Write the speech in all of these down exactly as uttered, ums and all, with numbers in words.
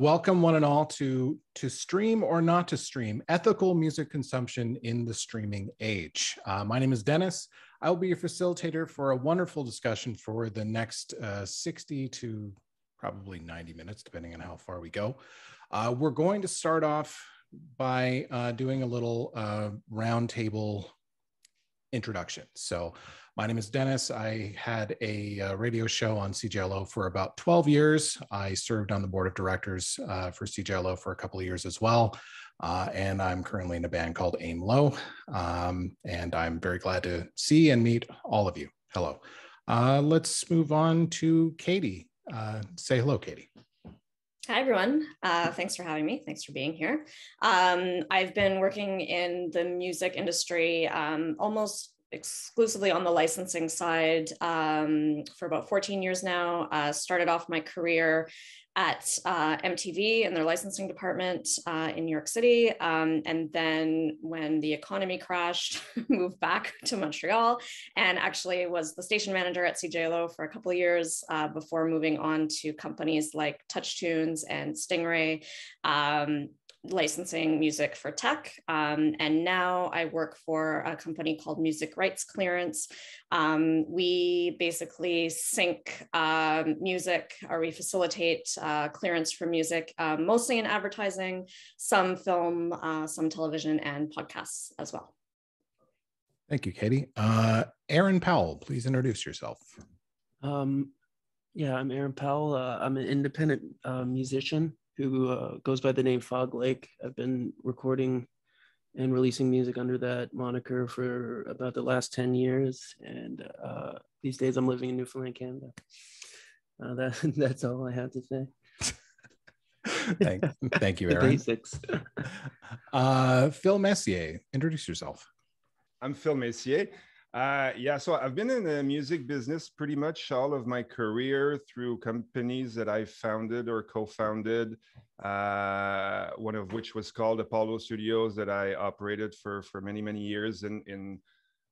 Welcome one and all to to stream or not to stream, ethical music consumption in the streaming age. Uh, my name is Dennis. I will be your facilitator for a wonderful discussion for the next uh, sixty to probably ninety minutes, depending on how far we go. Uh, we're going to start off by uh, doing a little uh, roundtable introduction. So my name is Dennis. I had a uh, radio show on C J L O for about twelve years. I served on the board of directors uh, for C J L O for a couple of years as well. Uh, and I'm currently in a band called Aim Low. Um, and I'm very glad to see and meet all of you. Hello. Uh, let's move on to Katie. Uh, say hello, Katie. Hi, everyone. Uh, thanks for having me. Thanks for being here. Um, I've been working in the music industry um, almost exclusively on the licensing side um, for about fourteen years now. Uh, started off my career at uh, M T V in their licensing department uh, in New York City. Um, and then when the economy crashed, moved back to Montreal and actually was the station manager at C J L O for a couple of years uh, before moving on to companies like TouchTunes and Stingray, um, licensing music for tech. Um, and now I work for a company called Music Rights Clearance. Um, we basically sync um, music, or we facilitate uh, clearance for music, uh, mostly in advertising, some film, uh, some television and podcasts as well. Thank you, Katie. Uh, Aaron Powell, please introduce yourself. Um, yeah, I'm Aaron Powell. Uh, I'm an independent uh, musician who uh, goes by the name Fog Lake. I've been recording and releasing music under that moniker for about the last ten years. And uh, these days I'm living in Newfoundland, Canada. Uh, that, that's all I have to say. thank, thank you, Aaron. Basics. uh, Phil Messier, introduce yourself. I'm Phil Messier. Uh, yeah, so I've been in the music business pretty much all of my career through companies that I founded or co-founded, uh, one of which was called Apollo Studios that I operated for, for many, many years in, in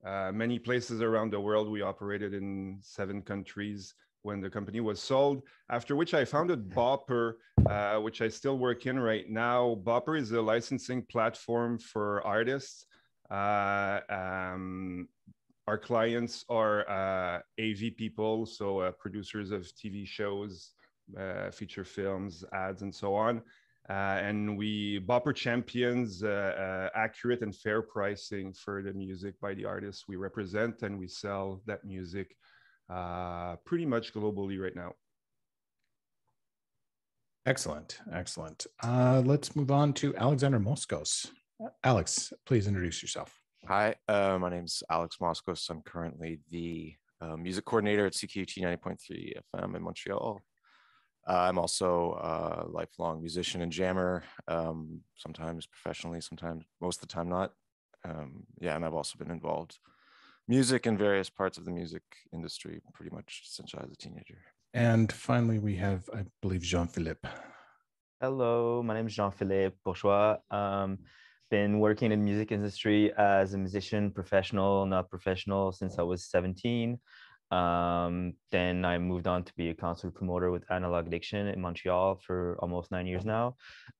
uh, many places around the world. We operated in seven countries when the company was sold, after which I founded Bopper, uh, which I still work in right now. Bopper is a licensing platform for artists. Uh, um, Our clients are uh, A V people, so uh, producers of T V shows, uh, feature films, ads, and so on. Uh, and we Bopper champions uh, uh, accurate and fair pricing for the music by the artists we represent, and we sell that music uh, pretty much globally right now. Excellent, excellent. Uh, let's move on to Alexander Moskos. Alex, please introduce yourself. Hi, uh, my name's Alex Moskos. I'm currently the uh, music coordinator at C K U T ninety point three F M in Montreal. Uh, I'm also a lifelong musician and jammer, um, sometimes professionally, sometimes, most of the time not. Um, yeah, and I've also been involved in music in various parts of the music industry pretty much since I was a teenager. And finally, we have, I believe, Jean-Philippe. Hello, my name is Jean-Philippe Bourgeois. Um, Been working in the music industry as a musician, professional, not professional, since I was seventeen. Um, then I moved on to be a concert promoter with Analog Addiction in Montreal for almost nine years now.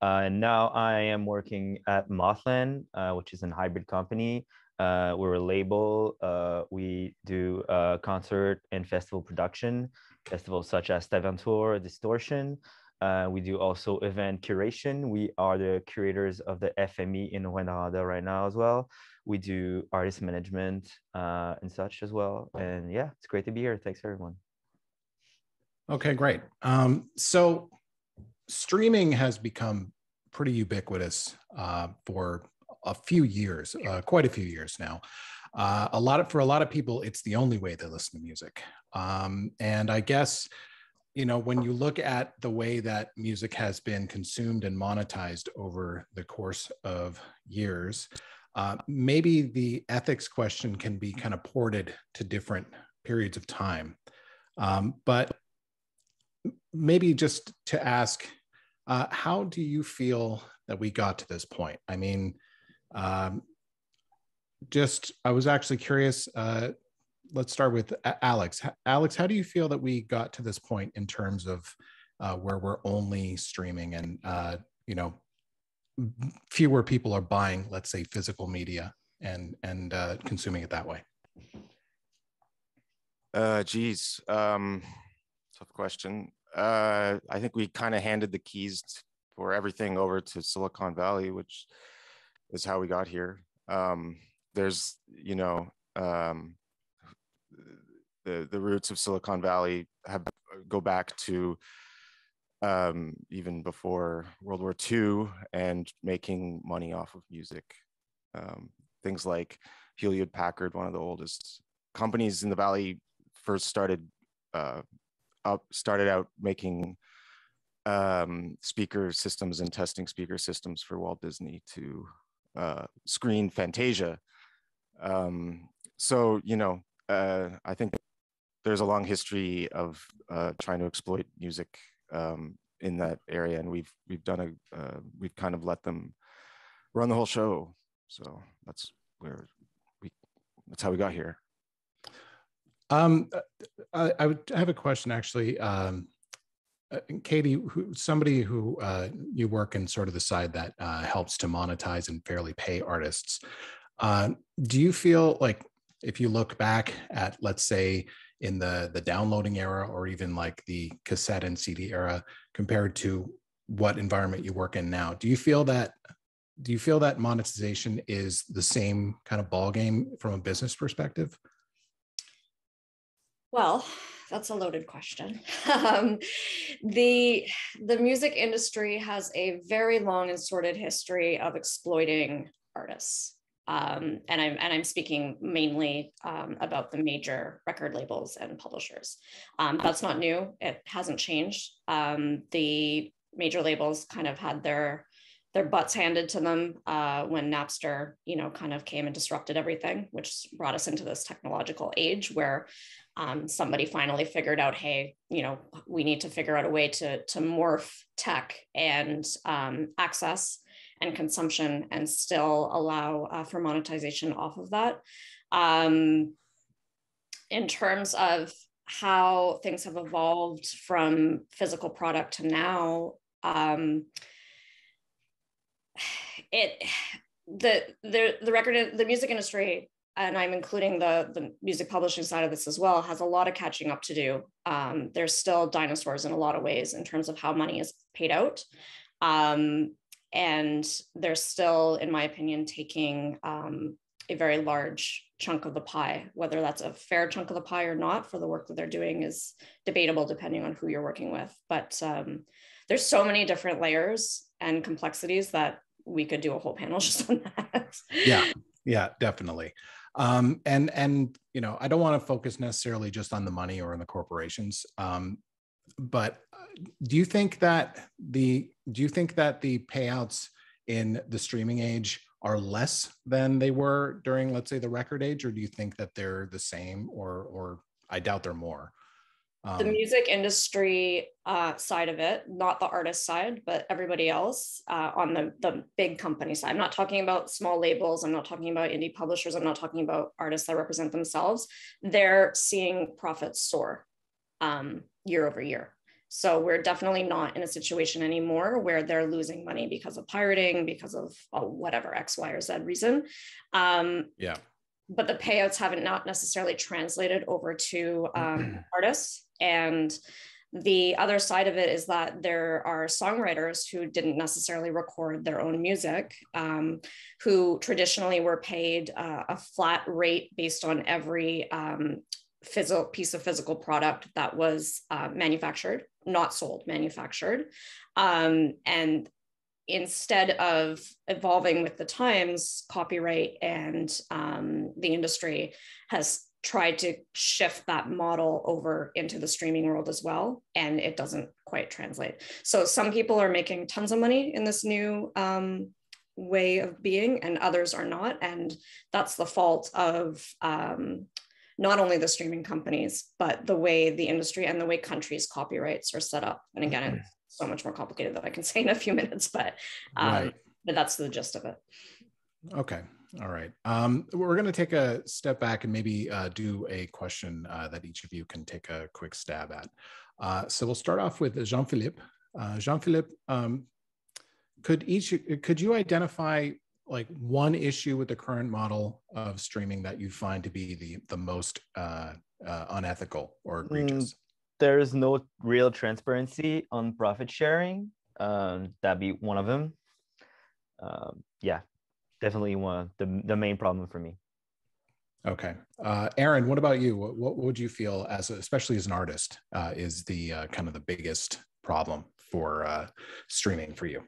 Uh, and now I am working at Mothland, uh, which is a hybrid company. Uh, we're a label. Uh, we do uh, concert and festival production, festivals such as Taventure, Distortion. Uh, we do also event curation. We are the curators of the F M E in Rwanda right now as well. We do artist management uh, and such as well. And yeah, it's great to be here. Thanks, everyone. Okay, great. Um, so streaming has become pretty ubiquitous uh, for a few years, uh, quite a few years now. Uh, a lot of, for a lot of people, it's the only way they listen to music. Um, and I guess... You know, when you look at the way that music has been consumed and monetized over the course of years, uh, maybe the ethics question can be kind of ported to different periods of time. Um, but maybe just to ask, uh, how do you feel that we got to this point? I mean, um, just, I was actually curious, uh, let's start with Alex. Alex, how do you feel that we got to this point in terms of uh, where we're only streaming and, uh, you know, fewer people are buying, let's say, physical media and, and uh, consuming it that way? Uh, geez, um, tough question. Uh, I think we kind of handed the keys for everything over to Silicon Valley, which is how we got here. Um, there's, you know, um, the the roots of Silicon Valley have go back to um, even before World War Two and making money off of music. Um, things like Hewlett Packard, one of the oldest companies in the Valley, first started uh, up started out making um, speaker systems and testing speaker systems for Walt Disney to uh, screen Fantasia. Um, so, you know, uh, I think there's a long history of uh, trying to exploit music um, in that area, and we've we've done a uh, we've kind of let them run the whole show. So that's where we that's how we got here. Um, I, I would have a question actually, um, Katie, who, somebody who uh, you work in sort of the side that uh, helps to monetize and fairly pay artists. Uh, do you feel like if you look back at, let's say, in the, the downloading era or even like the cassette and C D era compared to what environment you work in now, do you feel that, do you feel that monetization is the same kind of ballgame from a business perspective? Well, that's a loaded question. um, the, the music industry has a very long and sordid history of exploiting artists. Um, and, I'm, and I'm speaking mainly um, about the major record labels and publishers. Um, that's not new. It hasn't changed. Um, the major labels kind of had their, their butts handed to them uh, when Napster, you know, kind of came and disrupted everything, which brought us into this technological age where um, somebody finally figured out, hey, you know, we need to figure out a way to, to morph tech and um, access and consumption and still allow uh, for monetization off of that. Um, in terms of how things have evolved from physical product to now, um, it the, the the record the music industry, and I'm including the the music publishing side of this as well, has a lot of catching up to do. Um, there's still dinosaurs in a lot of ways in terms of how money is paid out. Um, And they're still, in my opinion, taking um, a very large chunk of the pie. Whether that's a fair chunk of the pie or not for the work that they're doing is debatable depending on who you're working with. But um, there's so many different layers and complexities that we could do a whole panel just on that. Yeah, yeah, definitely. Um, and, and, you know, I don't want to focus necessarily just on the money or on the corporations, um, but do you think that the do you think that the payouts in the streaming age are less than they were during, let's say, the record age, or do you think that they're the same, or or I doubt they're more? Um, the music industry uh, side of it, not the artist side, but everybody else uh, on the the big company side. I'm not talking about small labels. I'm not talking about indie publishers. I'm not talking about artists that represent themselves. They're seeing profits soar um, year over year. So we're definitely not in a situation anymore where they're losing money because of pirating, because of oh, whatever X, Y, or Z reason. Um, yeah. But the payouts haven't not necessarily translated over to um, artists. And the other side of it is that there are songwriters who didn't necessarily record their own music, um, who traditionally were paid uh, a flat rate based on every um, physical piece of physical product that was uh, manufactured, not sold, manufactured. Um, and instead of evolving with the times, copyright and um, the industry has tried to shift that model over into the streaming world as well. And it doesn't quite translate. So some people are making tons of money in this new um, way of being and others are not. And that's the fault of um, not only the streaming companies, but the way the industry and the way countries' copyrights are set up. And again, mm-hmm. It's so much more complicated that I can say in a few minutes, but, um, right. but that's the gist of it. Okay. All right. Um, we're going to take a step back and maybe uh, do a question uh, that each of you can take a quick stab at. Uh, so we'll start off with Jean-Philippe. Uh, Jean-Philippe, um, could each could you identify like one issue with the current model of streaming that you find to be the the most uh, uh, unethical or egregious? Mm, there is no real transparency on profit sharing. Um, that'd be one of them. Um, yeah, definitely one the the main problem for me. Okay, uh, Aaron, what about you? What, what would you feel as, especially as an artist, uh, is the uh, kind of the biggest problem for uh, streaming for you?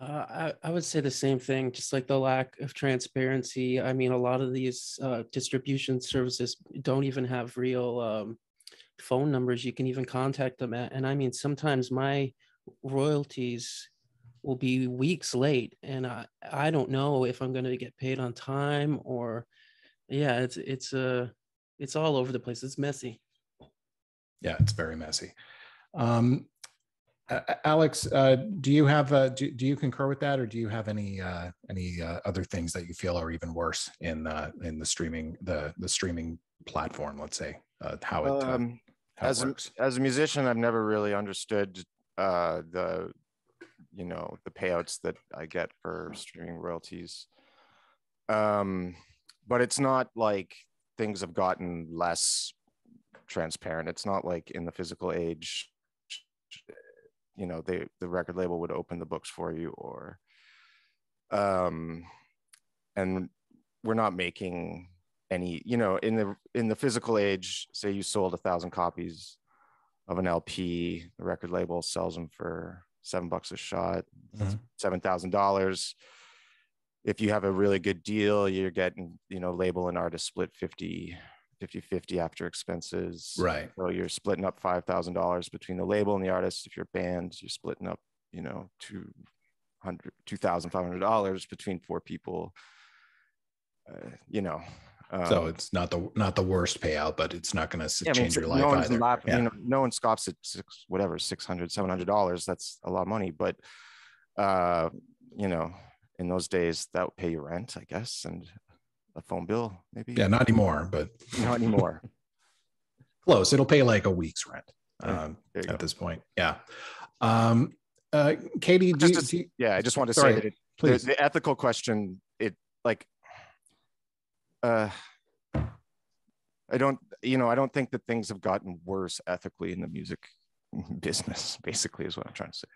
Uh, I, I would say the same thing, just like the lack of transparency. I mean, a lot of these uh, distribution services don't even have real um, phone numbers you can even contact them at. And I mean, sometimes my royalties will be weeks late, and I, I don't know if I'm going to get paid on time or... Yeah, it's it's uh it's all over the place. It's messy. Yeah, it's very messy. Um, Alex, uh, do you have uh, do do you concur with that, or do you have any uh, any uh, other things that you feel are even worse in uh, in the streaming the the streaming platform? Let's say uh, how it um, how as it works. A, as a musician, I've never really understood uh, the you know the payouts that I get for streaming royalties. Um. But it's not like things have gotten less transparent. It's not like in the physical age, you know, they, the record label would open the books for you, or, um, and we're not making any, you know, in the, in the physical age, say you sold a thousand copies of an L P, the record label sells them for seven bucks a shot, mm-hmm. seven thousand dollars. If you have a really good deal, you're getting, you know, label and artist split fifty fifty after expenses. Right. So you're splitting up five thousand dollars between the label and the artist. If you're bands, you're splitting up, you know, two thousand five hundred dollars between four people, uh, you know. Um, so it's not the not the worst payout, but it's not going to yeah, change I mean, your no life either. Lap, yeah. You know, no one scoffs at six, whatever, six hundred, seven hundred dollars. That's a lot of money, but, uh, you know, in those days, that would pay your rent, I guess, and a phone bill, maybe. Yeah, not anymore, but not anymore. Close. It'll pay like a week's rent um, at go. this point. Yeah. Um, uh, Katie, do, just, do, yeah, I just want to sorry, say that it, please. The, the ethical question. It like, uh, I don't, you know, I don't think that things have gotten worse ethically in the music business. Basically, is what I'm trying to say.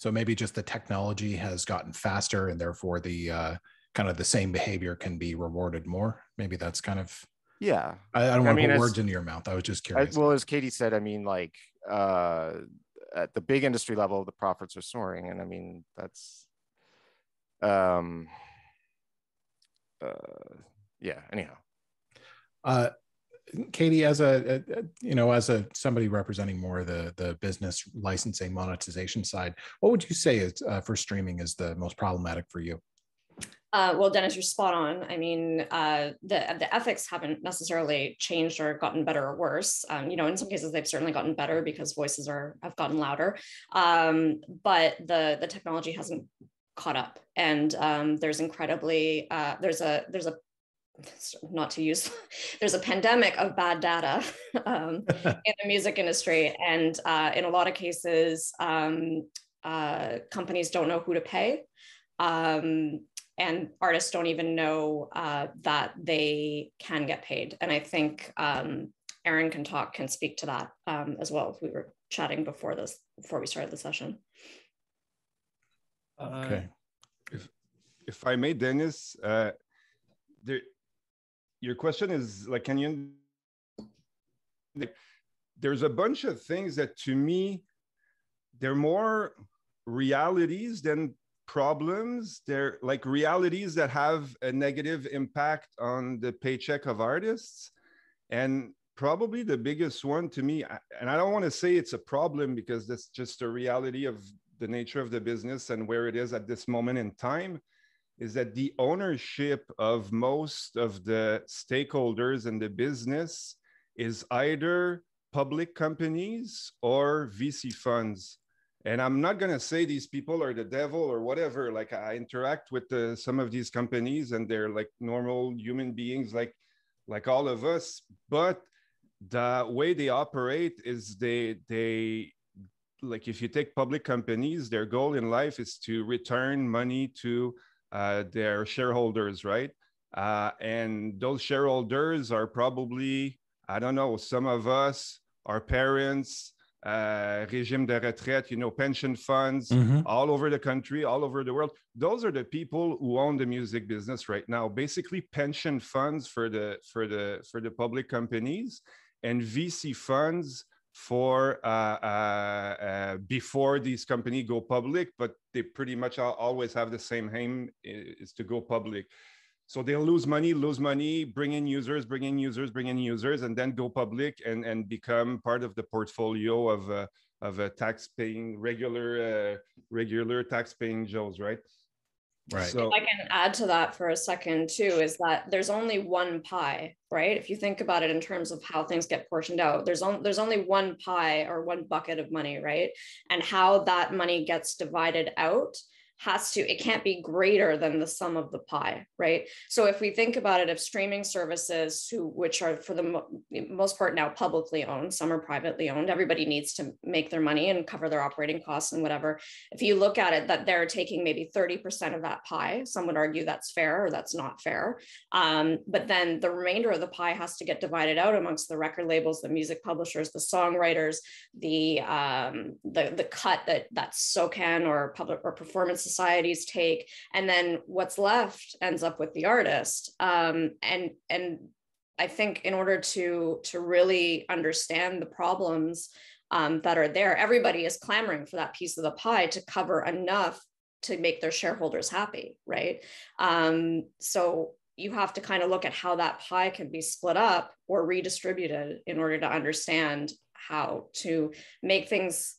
So maybe just the technology has gotten faster, and therefore the uh, kind of the same behavior can be rewarded more. Maybe that's kind of, yeah. I, I don't want to put words into your mouth. I was just curious. I, well, as Katie said, I mean, like uh, at the big industry level, the profits are soaring. And I mean, that's, um, uh, yeah, anyhow. Uh, Katie, as a, you know, as a somebody representing more the the business licensing monetization side, what would you say is uh, for streaming is the most problematic for you? Uh, well, Dennis, you're spot on. I mean, uh, the the ethics haven't necessarily changed or gotten better or worse. Um, you know, in some cases they've certainly gotten better because voices are have gotten louder, um, but the the technology hasn't caught up, and um, there's incredibly uh, there's a there's a not to use, there's a pandemic of bad data um, in the music industry. And uh, in a lot of cases, um, uh, companies don't know who to pay. Um, and artists don't even know uh, that they can get paid. And I think um, Aaron can talk, can speak to that um, as well. We were chatting before this, before we started the session. Uh, okay. If, if I may, Dennis, uh, there, your question is like, can you, there's a bunch of things that to me, they're more realities than problems. They're like realities that have a negative impact on the paycheck of artists. And probably the biggest one to me, and I don't want to say it's a problem because that's just a reality of the nature of the business and where it is at this moment in time, is that the ownership of most of the stakeholders in the business is either public companies or V C funds. And I'm not gonna say these people are the devil or whatever. Like I interact with the, some of these companies and they're like normal human beings like, like all of us, but the way they operate is they they like if you take public companies, their goal in life is to return money to uh, their shareholders, right? Uh, and those shareholders are probably, I don't know, some of us, our parents, uh, régime de retraite, you know, pension funds, mm-hmm. all over the country, all over the world. Those are the people who own the music business right now. Basically, pension funds for the for the for the public companies, and V C funds for uh, uh, uh, before these companies go public. But they pretty much always have the same aim: is to go public. So they'll lose money, lose money, bring in users, bring in users, bring in users, and then go public and, and become part of the portfolio of a, of a tax-paying, regular uh, regular tax-paying Joes, right? Right. So if I can add to that for a second too, is that there's only one pie, right? If you think about it in terms of how things get portioned out, there's only there's only one pie or one bucket of money, right? And how that money gets divided out has to, it can't be greater than the sum of the pie, right? So if we think about it, if streaming services, who, which are for the mo- most part now publicly owned, some are privately owned, everybody needs to make their money and cover their operating costs and whatever. If you look at it, that they're taking maybe thirty percent of that pie, some would argue that's fair or that's not fair. Um, but then the remainder of the pie has to get divided out amongst the record labels, the music publishers, the songwriters, the um, the, the cut that that's SOCAN or public or performance societies take, and then what's left ends up with the artist. Um, and and I think in order to to really understand the problems um, that are there, everybody is clamoring for that piece of the pie to cover enough to make their shareholders happy, right? Um, so you have to kind of look at how that pie can be split up or redistributed in order to understand how to make things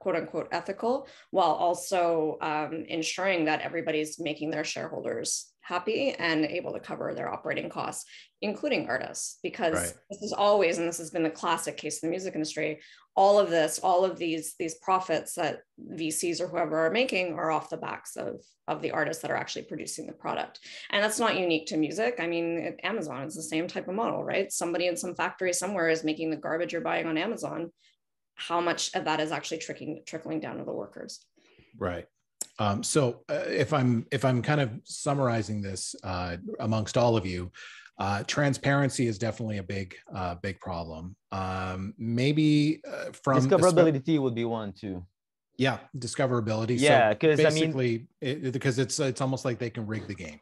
quote unquote ethical, while also um, ensuring that everybody's making their shareholders happy and able to cover their operating costs, including artists, because right. this is always, and this has been the classic case in the music industry, all of this, all of these, these profits that V Cs or whoever are making are off the backs of, of the artists that are actually producing the product. And that's not unique to music. I mean, Amazon is the same type of model, right? Somebody in some factory somewhere is making the garbage you're buying on Amazon. How much of that is actually trickling trickling down to the workers? Right. Um, so uh, if I'm if I'm kind of summarizing this uh, amongst all of you, uh, transparency is definitely a big uh, big problem. Um, maybe uh, from discoverability sp- would be one too. Yeah, discoverability. Yeah, because so basically, I mean, it, because it's it's almost like they can rig the game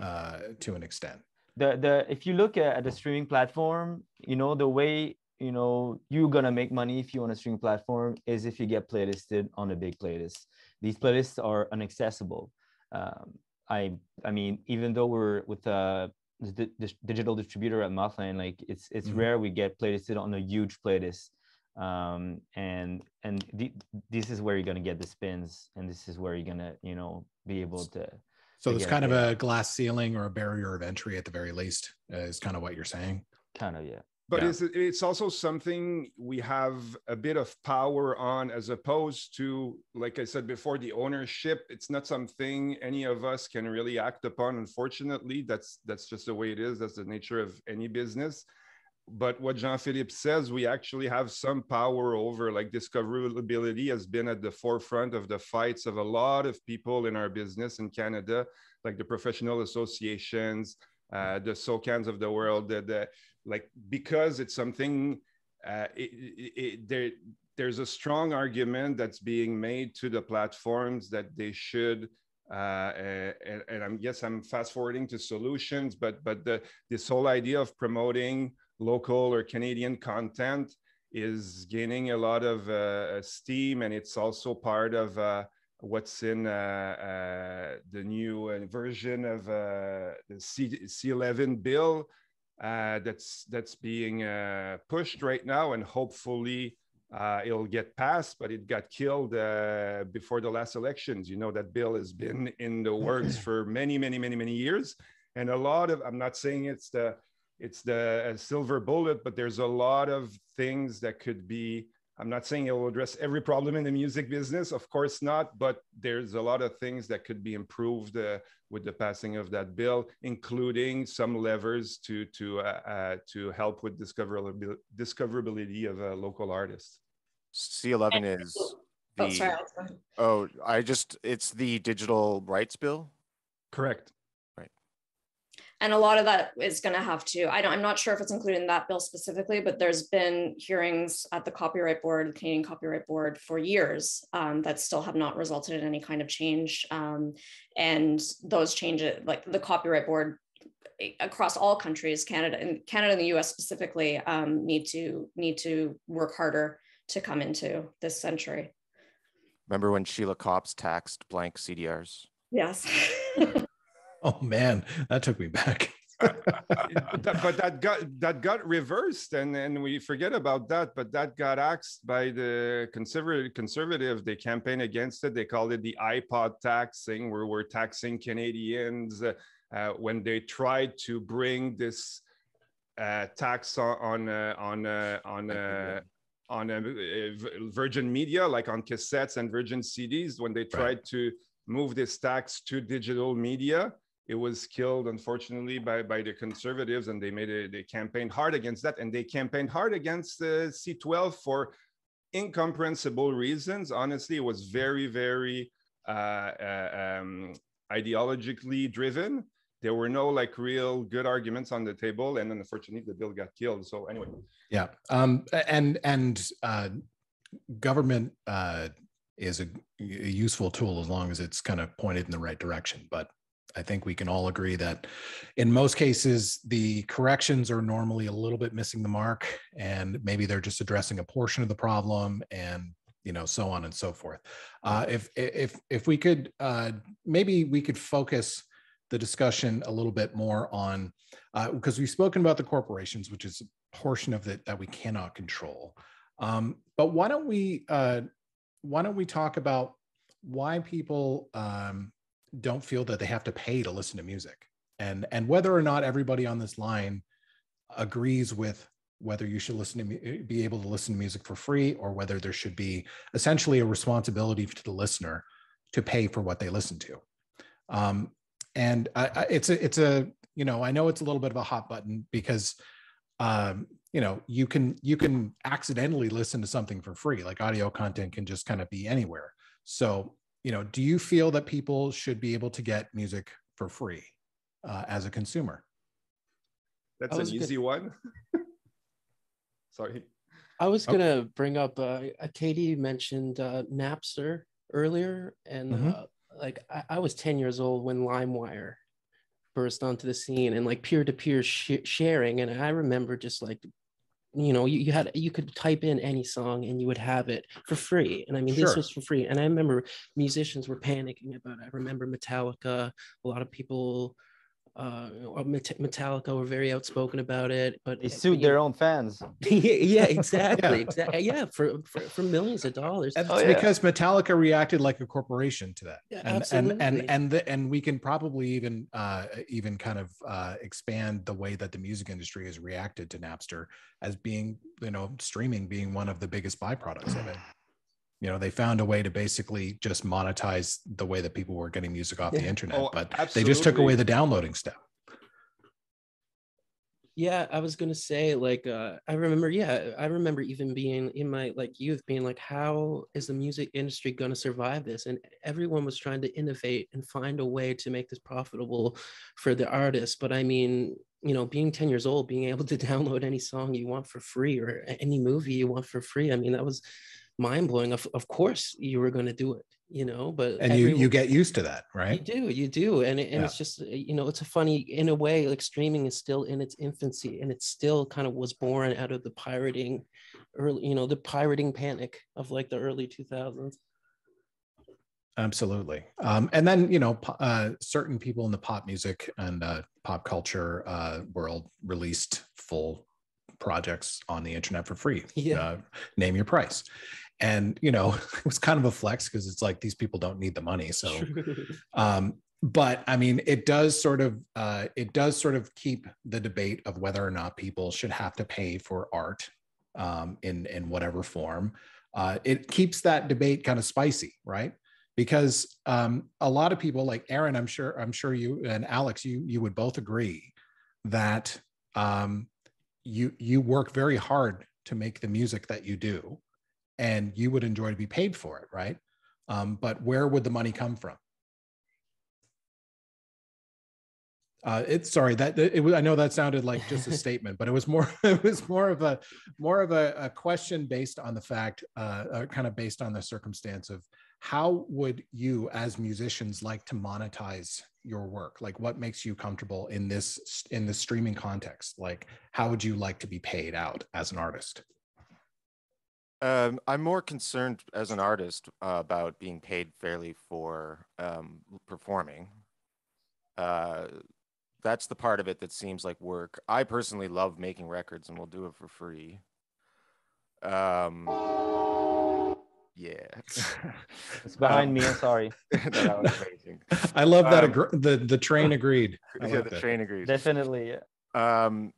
uh, to an extent. The the if you look at the streaming platform, you know the way. You know, you're gonna make money if you own a streaming platform is if you get playlisted on a big playlist. These playlists are inaccessible. Um, I I mean, even though we're with a d- d- digital distributor at Mothland, like it's it's mm-hmm. rare we get playlisted on a huge playlist. Um, and and th- this is where you're gonna get the spins, and this is where you're gonna you know be able to. So there's kind of a glass ceiling or a barrier of entry at the very least uh, is kind of what you're saying. Kind of yeah. But yeah. it's, it's also something we have a bit of power on, as opposed to, like I said before, the ownership. It's not something any of us can really act upon. Unfortunately, that's that's just the way it is. That's the nature of any business. But what Jean-Philippe says, we actually have some power over, like discoverability has been at the forefront of the fights of a lot of people in our business in Canada, like the professional associations, uh, the SOCANs of the world, the, the like because it's something uh, it, it, it, there there's a strong argument that's being made to the platforms that they should uh, uh, and, and I'm yes I'm fast forwarding to solutions but but the this whole idea of promoting local or Canadian content is gaining a lot of uh, steam, and it's also part of uh, what's in uh, uh, the new uh, version of uh, the C- C11 bill Uh, that's that's being uh, pushed right now, and hopefully uh, it'll get passed. But it got killed uh, before the last elections. You know, that bill has been in the works for many, many, many, many years. And a lot of I'm not saying it's the it's the uh, silver bullet, but there's a lot of things that could be I'm not saying it will address every problem in the music business, of course not, but there's a lot of things that could be improved uh, with the passing of that bill, including some levers to, to, uh, uh, to help with discoverability, discoverability of uh, local artists. C eleven is the, oh, sorry, oh, I just, it's the digital rights bill? Correct. And a lot of that is going to have to, I don't, I'm not sure if it's included in that bill specifically, but there's been hearings at the Copyright Board, Canadian Copyright Board, for years um, that still have not resulted in any kind of change. Um, and those changes, like the Copyright Board across all countries, Canada and Canada and the U S specifically, um, need to need to work harder to come into this century. Remember when Sheila Copps taxed blank C D Rs? Yes. Oh man, that took me back. But that got that got reversed, and and we forget about that. But that got axed by the conservative. Conservative, they campaigned against it. They called it the iPod taxing, where we're taxing Canadians uh, when they tried to bring this uh, tax on uh, on uh, on. Uh, on uh, virgin media, like on cassettes and virgin C Ds, when they tried right. to move this tax to digital media. It was killed, unfortunately, by, by the conservatives, and they made a, they campaigned hard against that, and they campaigned hard against the C twelve for incomprehensible reasons. Honestly, it was very, very uh, uh, um, ideologically driven. There were no like real good arguments on the table, and unfortunately, the bill got killed. So anyway, yeah, um, and and uh, government uh, is a, a useful tool as long as it's kind of pointed in the right direction, but I think we can all agree that in most cases, the corrections are normally a little bit missing the mark, and maybe they're just addressing a portion of the problem, and you know, so on and so forth. Uh, if, if, if we could, uh, maybe we could focus the discussion a little bit more on, uh, because we've spoken about the corporations, which is a portion of it that we cannot control. Um, but why don't we, uh, why don't we talk about why people, um, don't feel that they have to pay to listen to music, and and whether or not everybody on this line agrees with whether you should listen to be able to listen to music for free, or whether there should be essentially a responsibility to the listener to pay for what they listen to. Um, and I, I, it's a it's a you know I know it's a little bit of a hot button, because um, you know you can you can accidentally listen to something for free, like audio content can just kind of be anywhere. So, you know, do you feel that people should be able to get music for free uh, as a consumer? That's an easy one. Sorry. I was going to bring up, uh, Katie mentioned uh, Napster earlier. And mm-hmm. uh, like I, I was ten years old when LimeWire burst onto the scene, and like peer-to-peer sh sharing. And I remember just like, you know, you, you had you could type in any song and you would have it for free. And I mean, sure. This was for free. And I remember musicians were panicking about it. I remember Metallica, a lot of people, uh, Metallica were very outspoken about it. But they sued but, their know, own fans. Yeah, yeah, exactly. Yeah, exactly, yeah for, for, for millions of dollars. And that's oh, because yeah. Metallica reacted like a corporation to that. Yeah, and, absolutely. And, and, and, the, and we can probably even, uh, even kind of uh, expand the way that the music industry has reacted to Napster as being, you know, streaming being one of the biggest byproducts of it. You know, they found a way to basically just monetize the way that people were getting music off yeah. the internet, oh, but absolutely. They just took away the downloading step. Yeah, I was going to say, like, uh, I remember, yeah, I remember even being in my like youth being like, how is the music industry going to survive this? And everyone was trying to innovate and find a way to make this profitable for the artists. But I mean, you know, being ten years old, being able to download any song you want for free or any movie you want for free. I mean, that was mind-blowing. Of, of course you were going to do it, you know, but and everyone, you you get used to that, right? You do you do and, it, and yeah. It's just, you know, it's a funny, in a way, like streaming is still in its infancy, and it still kind of was born out of the pirating early, you know, the pirating panic of like the early two thousands. Absolutely. Um and then, you know, uh certain people in the pop music and uh pop culture uh world released full projects on the internet for free. Yeah. Uh, name your price. And, you know, it was kind of a flex, because it's like, these people don't need the money. So, um, but I mean, it does sort of, uh, it does sort of keep the debate of whether or not people should have to pay for art um, in, in whatever form, uh, it keeps that debate kind of spicy, right? Because um, a lot of people like Aaron, I'm sure, I'm sure you and Alex, you, you would both agree that um, you, you work very hard to make the music that you do, and you would enjoy to be paid for it, right? Um, but where would the money come from? Uh, it's sorry that it was, I know that sounded like just a statement, but it was more, it was more of a, more of a, a question based on the fact, uh, uh, kind of based on the circumstance of how would you as musicians like to monetize your work? Like what makes you comfortable in this, in the streaming context? Like, how would you like to be paid out as an artist? Um, I'm more concerned as an artist uh, about being paid fairly for um, performing. Uh, That's the part of it that seems like work. I personally love making records and will do it for free. Um, yeah. It's behind um, me, I'm sorry. No, that was amazing. I love that um, the, the train agreed. I yeah, the that. train agreed. Definitely, yeah. Um,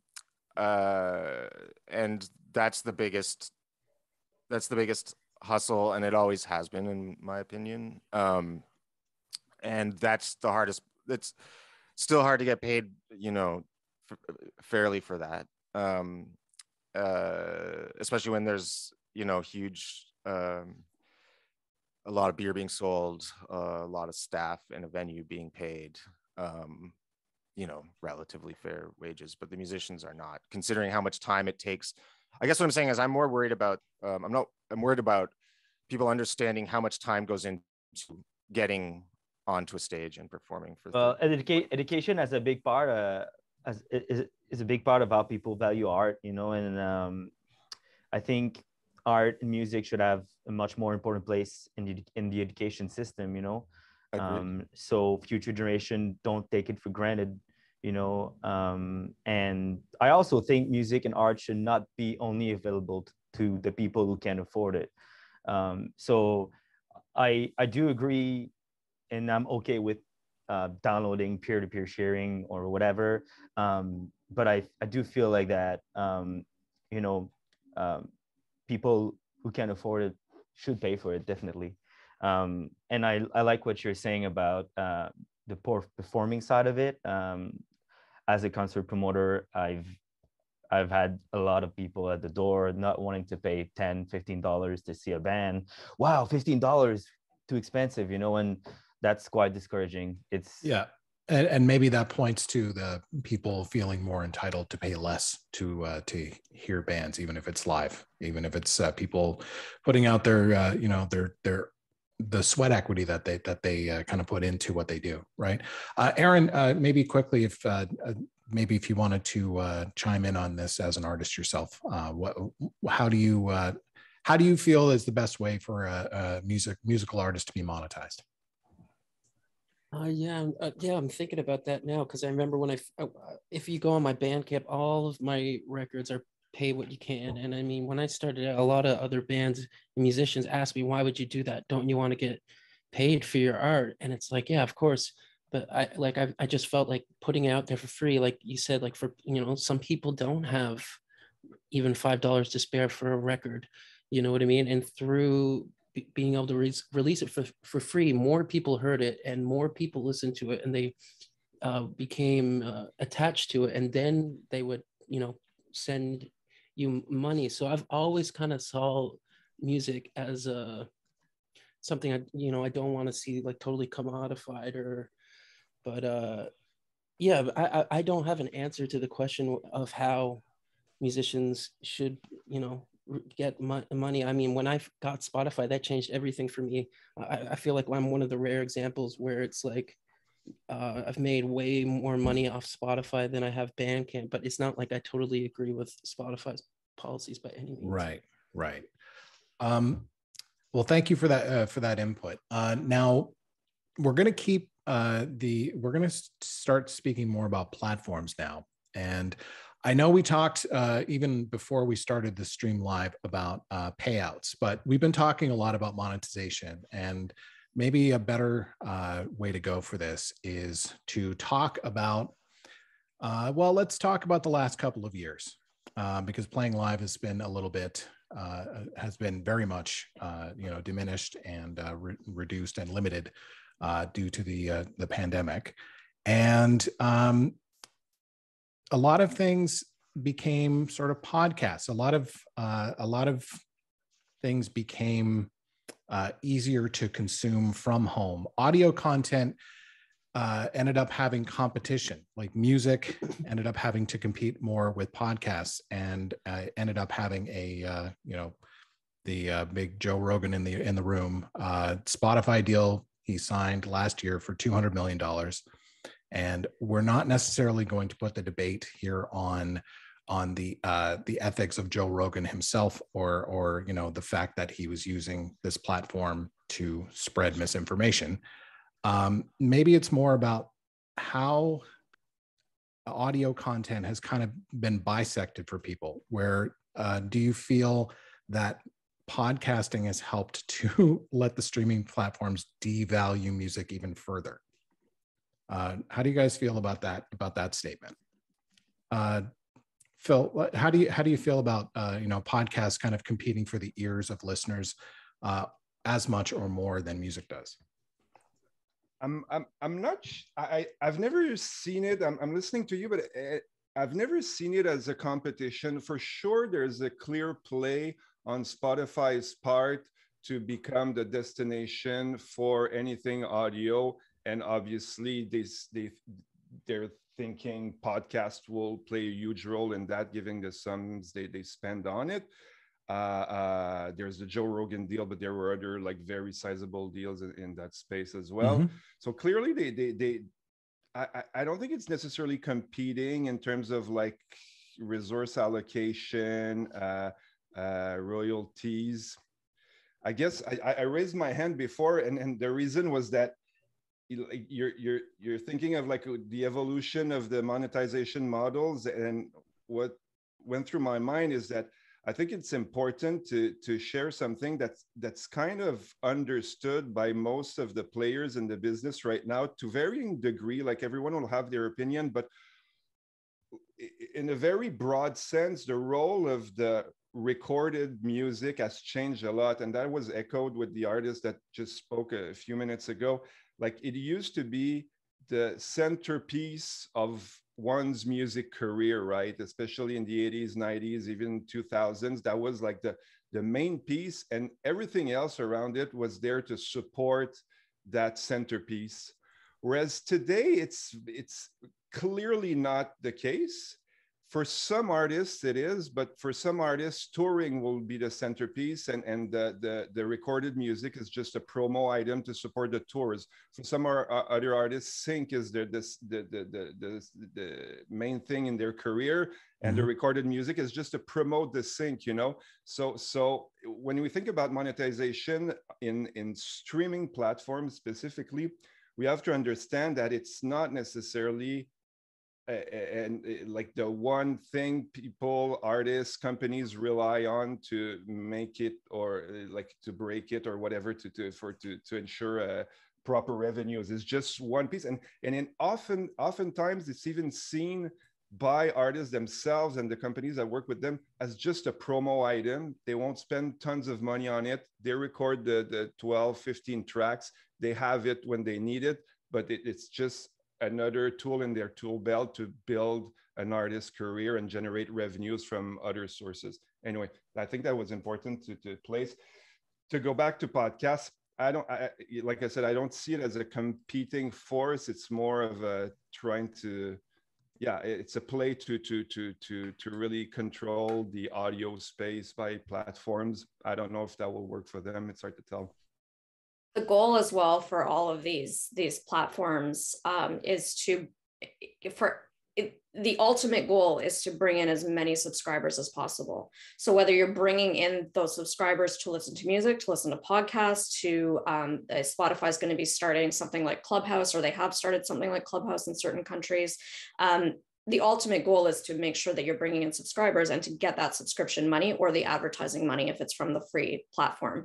uh, and that's the biggest, that's the biggest hustle, and it always has been, in my opinion. Um, and that's the hardest, that's, still hard to get paid, you know, f fairly for that, um, uh, especially when there's, you know, huge, um, a lot of beer being sold, uh, a lot of staff in a venue being paid, um, you know, relatively fair wages, but the musicians are not, considering how much time it takes. I guess what I'm saying is I'm more worried about, um, I'm not, I'm worried about people understanding how much time goes into getting onto a stage and performing for well them. Educa education as a big part uh as is, is a big part of how people value art, you know, and um I think art and music should have a much more important place in the in the education system, you know. Um so future generation don't take it for granted, you know. Um and I also think music and art should not be only available to the people who can afford it. Um so I I do agree. And I'm okay with uh, downloading peer-to-peer sharing or whatever. Um, but I, I do feel like that, um, you know, um, people who can afford it should pay for it, definitely. Um, and I, I like what you're saying about uh, the poor performing side of it. Um, as a concert promoter, I've, I've had a lot of people at the door not wanting to pay ten, fifteen dollars to see a band. Wow, fifteen dollars, too expensive, you know, and that's quite discouraging. It's yeah, and, and maybe that points to the people feeling more entitled to pay less to uh, to hear bands, even if it's live, even if it's uh, people putting out their uh, you know their their the sweat equity that they that they uh, kind of put into what they do, right? Uh, Aaron, uh, maybe quickly, if uh, maybe if you wanted to uh, chime in on this as an artist yourself, uh, what how do you uh, how do you feel is the best way for a, a music musical artist to be monetized? Uh, yeah, uh, yeah, I'm thinking about that now, because I remember when I, uh, if you go on my Bandcamp, all of my records are pay what you can. And I mean, when I started out, a lot of other bands and musicians asked me, why would you do that? Don't you want to get paid for your art? And it's like, yeah, of course. But I like, I, I just felt like putting it out there for free, like you said, like for, you know, some people don't have even five dollars to spare for a record. You know what I mean? And through being able to re release it for, for free, more people heard it and more people listened to it, and they uh, became uh, attached to it. And then they would, you know, send you money. So I've always kind of saw music as a, something, I, you know, I don't want to see like totally commodified or, but uh, yeah, I, I don't have an answer to the question of how musicians should, you know, get money. I mean, when I got Spotify, that changed everything for me. I, I feel like I'm one of the rare examples where it's like uh, I've made way more money off Spotify than I have Bandcamp, but it's not like I totally agree with Spotify's policies by any means. Right, right. Um, well, thank you for that uh, for that input. Uh, now, we're going to keep uh, the we're going to start speaking more about platforms now, and I know we talked uh, even before we started the stream live about uh, payouts, but we've been talking a lot about monetization, and maybe a better uh, way to go for this is to talk about, uh, well, let's talk about the last couple of years. uh, because playing live has been a little bit, uh, has been very much, uh, you know, diminished and uh, re- reduced and limited uh, due to the uh, the pandemic. And um, a lot of things became sort of podcasts. A lot of uh, a lot of things became uh, easier to consume from home. Audio content uh, ended up having competition. Like music ended up having to compete more with podcasts, and uh, ended up having a uh, you know the uh, big Joe Rogan in the in the room uh, Spotify deal he signed last year for two hundred million dollars. And we're not necessarily going to put the debate here on, on the uh, the ethics of Joe Rogan himself, or or you know the fact that he was using this platform to spread misinformation. Um, maybe it's more about how audio content has kind of been bisected for people. Where uh, do you feel that podcasting has helped to let the streaming platforms devalue music even further? Uh, how do you guys feel about that? About that statement, uh, Phil? How do you how do you feel about uh, you know podcasts kind of competing for the ears of listeners uh, as much or more than music does? I'm I'm I'm not. I I've never seen it. I'm I'm listening to you, but I've never seen it as a competition. For sure, there's a clear play on Spotify's part to become the destination for anything audio. And obviously, this, they, they're thinking podcasts will play a huge role in that, given the sums they, they spend on it. Uh, uh, there's the Joe Rogan deal, but there were other like very sizable deals in, in that space as well. Mm-hmm. So clearly, they they they. I, I don't think it's necessarily competing in terms of like resource allocation, uh, uh, royalties. I guess I, I raised my hand before, and, and the reason was that You're you're you're thinking of like the evolution of the monetization models, and what went through my mind is that I think it's important to to share something that's that's kind of understood by most of the players in the business right now to varying degree. Like everyone will have their opinion, but in a very broad sense, the role of the recorded music has changed a lot, and that was echoed with the artist that just spoke a few minutes ago. Like it used to be the centerpiece of one's music career, right? Especially in the eighties, nineties, even two thousands, that was like the, the main piece, and everything else around it was there to support that centerpiece. Whereas today it's, it's clearly not the case. For some artists it is, but for some artists touring will be the centerpiece, and, and the, the, the recorded music is just a promo item to support the tours. For some our, our other artists, sync is their, this, the, the, the, the, the main thing in their career, and mm-hmm. the recorded music is just to promote the sync, you know? So, so when we think about monetization in, in streaming platforms specifically, we have to understand that it's not necessarily and like the one thing people, artists, companies rely on to make it or like to break it or whatever to to for to to ensure uh, proper revenues. It's just one piece, and and in often oftentimes it's even seen by artists themselves and the companies that work with them as just a promo item. They won't spend tons of money on it. They record the the twelve, fifteen tracks. They have it when they need it, but it, it's just another tool in their tool belt to build an artist's career and generate revenues from other sources. Anyway, I think that was important to, to place. To go back to podcasts, I don't, I, like I said, I don't see it as a competing force. It's more of a trying to, yeah, it's a play to, to, to, to, to really control the audio space by platforms. I don't know if that will work for them. It's hard to tell. The goal as well for all of these, these platforms um, is to, for it, the ultimate goal is to bring in as many subscribers as possible. So whether you're bringing in those subscribers to listen to music, to listen to podcasts, to um, Spotify is going to be starting something like Clubhouse, or they have started something like Clubhouse in certain countries. Um, the ultimate goal is to make sure that you're bringing in subscribers and to get that subscription money or the advertising money if it's from the free platform.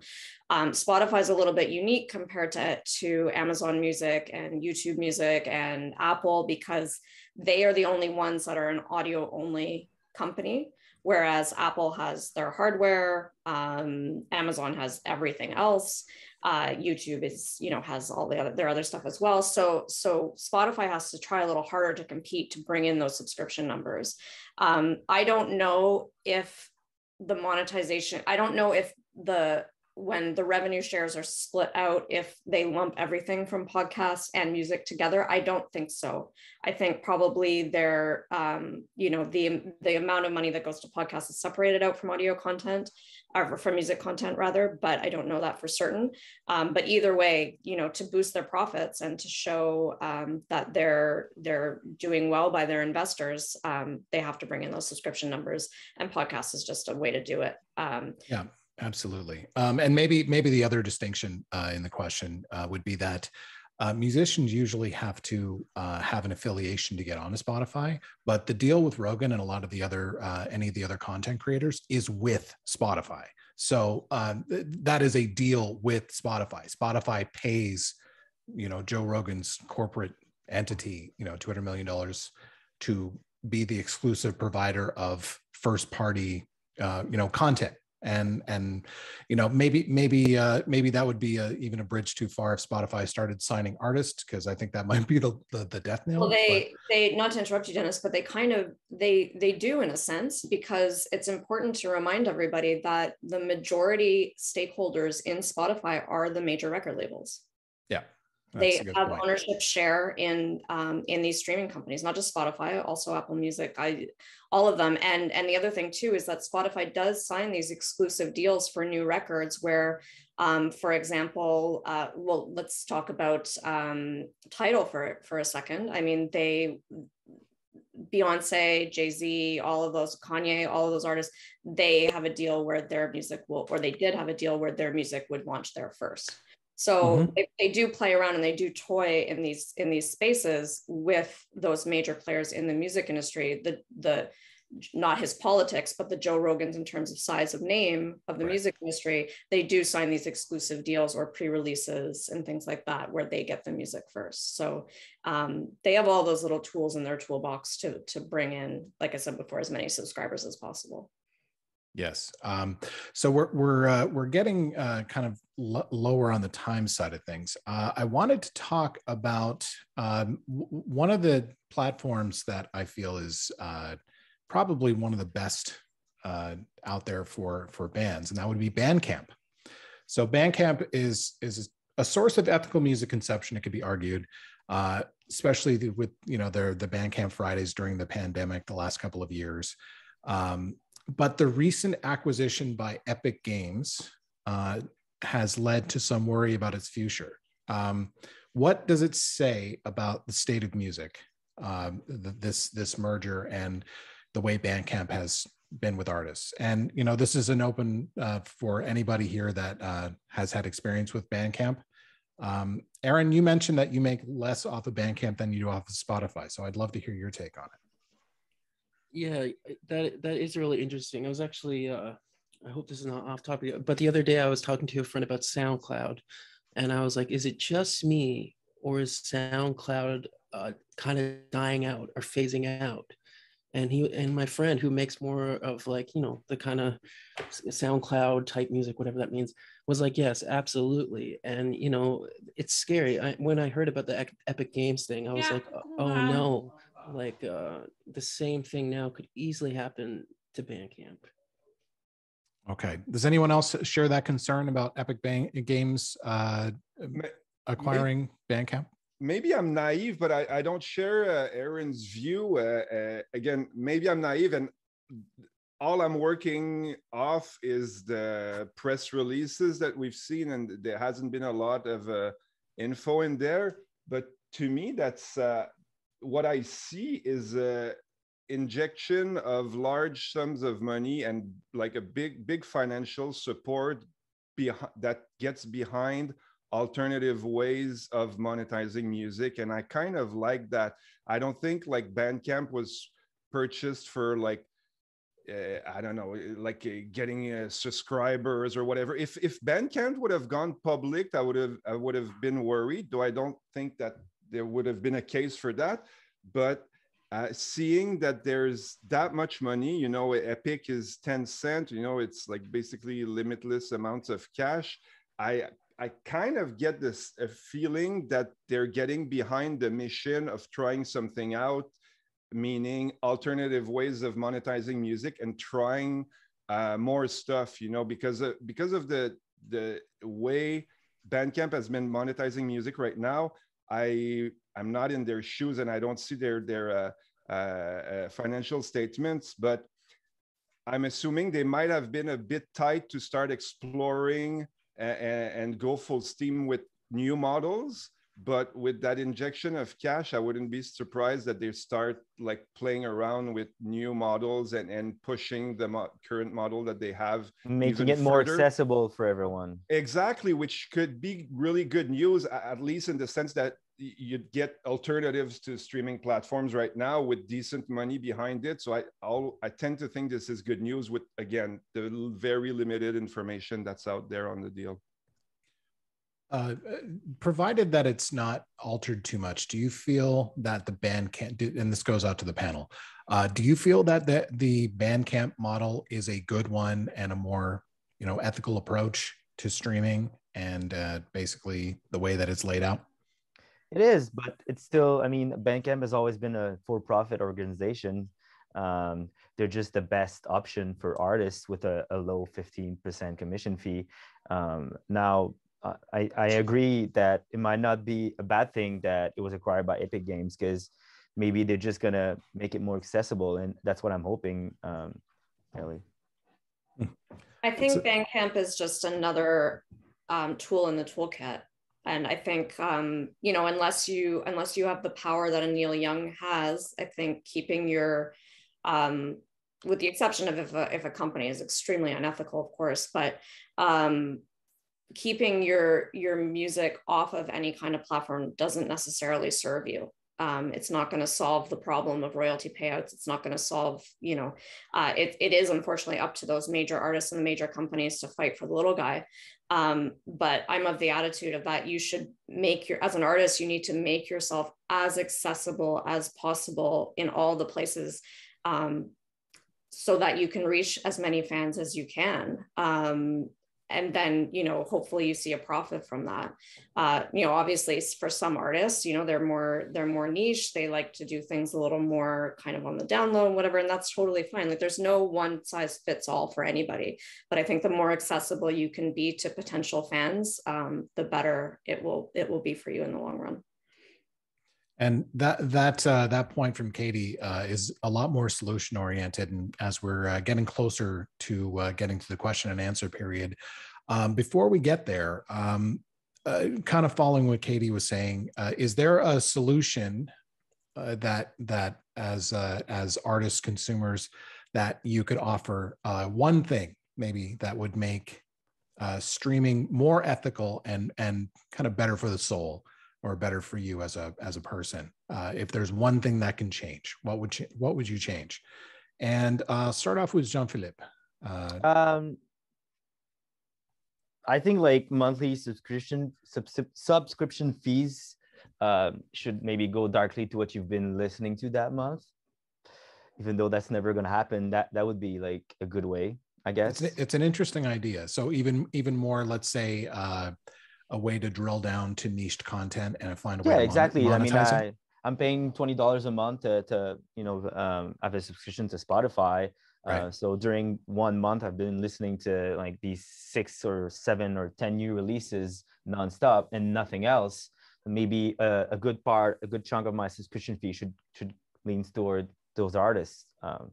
Um, Spotify is a little bit unique compared to, to Amazon Music and YouTube Music and Apple, because they are the only ones that are an audio only company. whereas Apple has their hardware, um, Amazon has everything else, uh, YouTube is, you know, has all the other, their other stuff as well. So, so Spotify has to try a little harder to compete to bring in those subscription numbers. Um, I don't know if the monetization, I don't know if the, when the revenue shares are split out, if they lump everything from podcasts and music together. I don't think so. I think probably their, um, you know, the, the amount of money that goes to podcasts is separated out from audio content, or from music content rather, but I don't know that for certain. Um, but either way, you know, to boost their profits and to show um, that they're, they're doing well by their investors, um, they have to bring in those subscription numbers, and podcasts is just a way to do it. Um, yeah. Absolutely. Um, and maybe maybe the other distinction uh, in the question uh, would be that uh, musicians usually have to uh, have an affiliation to get onto Spotify, but the deal with Rogan and a lot of the other, uh, any of the other content creators is with Spotify. So um, th- that is a deal with Spotify. Spotify pays, you know, Joe Rogan's corporate entity, you know, two hundred million dollars to be the exclusive provider of first party, uh, you know, content. And, and, you know, maybe, maybe, uh, maybe that would be a, even a bridge too far if Spotify started signing artists, because I think that might be the, the, the death nail. Well, they, but. they, not to interrupt you, Dennis, but they kind of, they, they do in a sense, because it's important to remind everybody that the majority stakeholders in Spotify are the major record labels. Yeah. They have point. ownership share in um, in these streaming companies, not just Spotify, also Apple Music, I, all of them. And, and the other thing too is that Spotify does sign these exclusive deals for new records where, um, for example, uh, well, let's talk about um, Tidal for, for a second. I mean, they, Beyonce, Jay-Z, all of those, Kanye, all of those artists, they have a deal where their music will, or they did have a deal where their music would launch there first. So mm-hmm. they, they do play around and they do toy in these in these spaces with those major players in the music industry, the the not his politics, but the Joe Rogans in terms of size of name of the right. music industry. They do sign these exclusive deals or pre-releases and things like that where they get the music first. So um, they have all those little tools in their toolbox to to bring in, like I said before, as many subscribers as possible. Yes. Um, so we're we're uh, we're getting uh, kind of l- lower on the time side of things. Uh, I wanted to talk about um, w- one of the platforms that I feel is uh, probably one of the best uh, out there for for bands, and that would be Bandcamp. So Bandcamp is is a source of ethical music consumption. It could be argued, uh, especially the, with you know their the Bandcamp Fridays during the pandemic, the last couple of years. Um, But the recent acquisition by Epic Games uh, has led to some worry about its future. Um, what does it say about the state of music, um, th- this this merger and the way Bandcamp has been with artists? And you know, this is an open uh, for anybody here that uh, has had experience with Bandcamp. Um, Aaron, you mentioned that you make less off of Bandcamp than you do off of Spotify, so I'd love to hear your take on it. Yeah, that that is really interesting. I was actually, uh, I hope this is not off topic, but the other day I was talking to a friend about SoundCloud, and I was like, is it just me, or is SoundCloud uh, kind of dying out or phasing out? And he and my friend, who makes more of like, you know, the kind of SoundCloud type music, whatever that means, was like, yes, absolutely. And, you know, it's scary. I, when I heard about the Epic Games thing, I was yeah. like, oh, wow. no. Like uh, the same thing now could easily happen to Bandcamp. Okay. Does anyone else share that concern about Epic Ban- Games uh, acquiring maybe, Bandcamp? Maybe I'm naive, but I, I don't share uh, Aaron's view. Uh, uh, again, maybe I'm naive, and all I'm working off is the press releases that we've seen, and there hasn't been a lot of uh, info in there. But to me, that's... Uh, what I see is a injection of large sums of money and like a big, big financial support beh- that gets behind alternative ways of monetizing music. And I kind of like that. I don't think like Bandcamp was purchased for like, uh, I don't know, like uh, getting uh, subscribers or whatever. If if Bandcamp would have gone public, I would have I would have been worried, though I don't think that there would have been a case for that, but Uh, seeing that there's that much money, you know, Epic is ten cents, you know, it's like basically limitless amounts of cash. I I kind of get this a feeling that they're getting behind the mission of trying something out, meaning alternative ways of monetizing music and trying uh, more stuff, you know, because of, because of the the way Bandcamp has been monetizing music right now. I I'm not in their shoes and I don't see their their uh, uh, financial statements, but I'm assuming they might have been a bit tight to start exploring and, and go full steam with new models. But with that injection of cash, I wouldn't be surprised that they start like playing around with new models and, and pushing the mo current model that they have. Making it more accessible for everyone. Exactly, which could be really good news, at least in the sense that you'd get alternatives to streaming platforms right now with decent money behind it. So I, I'll, I tend to think this is good news with, again, the very limited information that's out there on the deal. Uh, provided that it's not altered too much, do you feel that the Bandcamp, and this goes out to the panel, uh, do you feel that the, the Bandcamp model is a good one and a more, you know, ethical approach to streaming and uh, basically the way that it's laid out? It is, but it's still, I mean, Bandcamp has always been a for-profit organization. Um, they're just the best option for artists with a, a low fifteen percent commission fee. Um, now, Uh, I, I agree that it might not be a bad thing that it was acquired by Epic Games, because maybe they're just going to make it more accessible. And that's what I'm hoping, um, Ellie. I think Bandcamp is just another um, tool in the toolkit. And I think, um, you know, unless you, unless you have the power that a Neil Young has, I think keeping your, um, with the exception of if a, if a company is extremely unethical, of course, but um, keeping your your music off of any kind of platform doesn't necessarily serve you. Um, it's not going to solve the problem of royalty payouts. It's not going to solve, you know, uh, it, it is unfortunately up to those major artists and the major companies to fight for the little guy. Um, but I'm of the attitude of that you should make your, as an artist, you need to make yourself as accessible as possible in all the places um, so that you can reach as many fans as you can. Um, And then, you know, hopefully you see a profit from that. Uh, you know, obviously for some artists, you know, they're more, they're more niche. They like to do things a little more kind of on the down low and whatever, and that's totally fine. Like there's no one size fits all for anybody, but I think the more accessible you can be to potential fans, um, the better it will, it will be for you in the long run. And that that uh, that point from Katie uh, is a lot more solution oriented. And as we're uh, getting closer to uh, getting to the question and answer period, um, before we get there, um, uh, kind of following what Katie was saying, uh, is there a solution uh, that that as uh, as artists, consumers, that you could offer uh, one thing maybe that would make uh, streaming more ethical and and kind of better for the soul? Or better for you as a as a person. Uh, if there's one thing that can change, what would what would you change? And uh, start off with Jean-Philippe. Uh, um, I think like monthly subscription sub subscription fees uh, should maybe go directly to what you've been listening to that month. Even though that's never going to happen, that that would be like a good way, I guess. It's, it's an interesting idea. So even even more, let's say. Uh, a way to drill down to niched content and find a way yeah, to exactly. monetize I mean, I, I'm paying twenty dollars a month to, to you know, um, have a subscription to Spotify. Right. Uh, so during one month, I've been listening to like these six or seven or ten new releases nonstop and nothing else. Maybe a, a good part, a good chunk of my subscription fee should, should lean toward those artists. Um,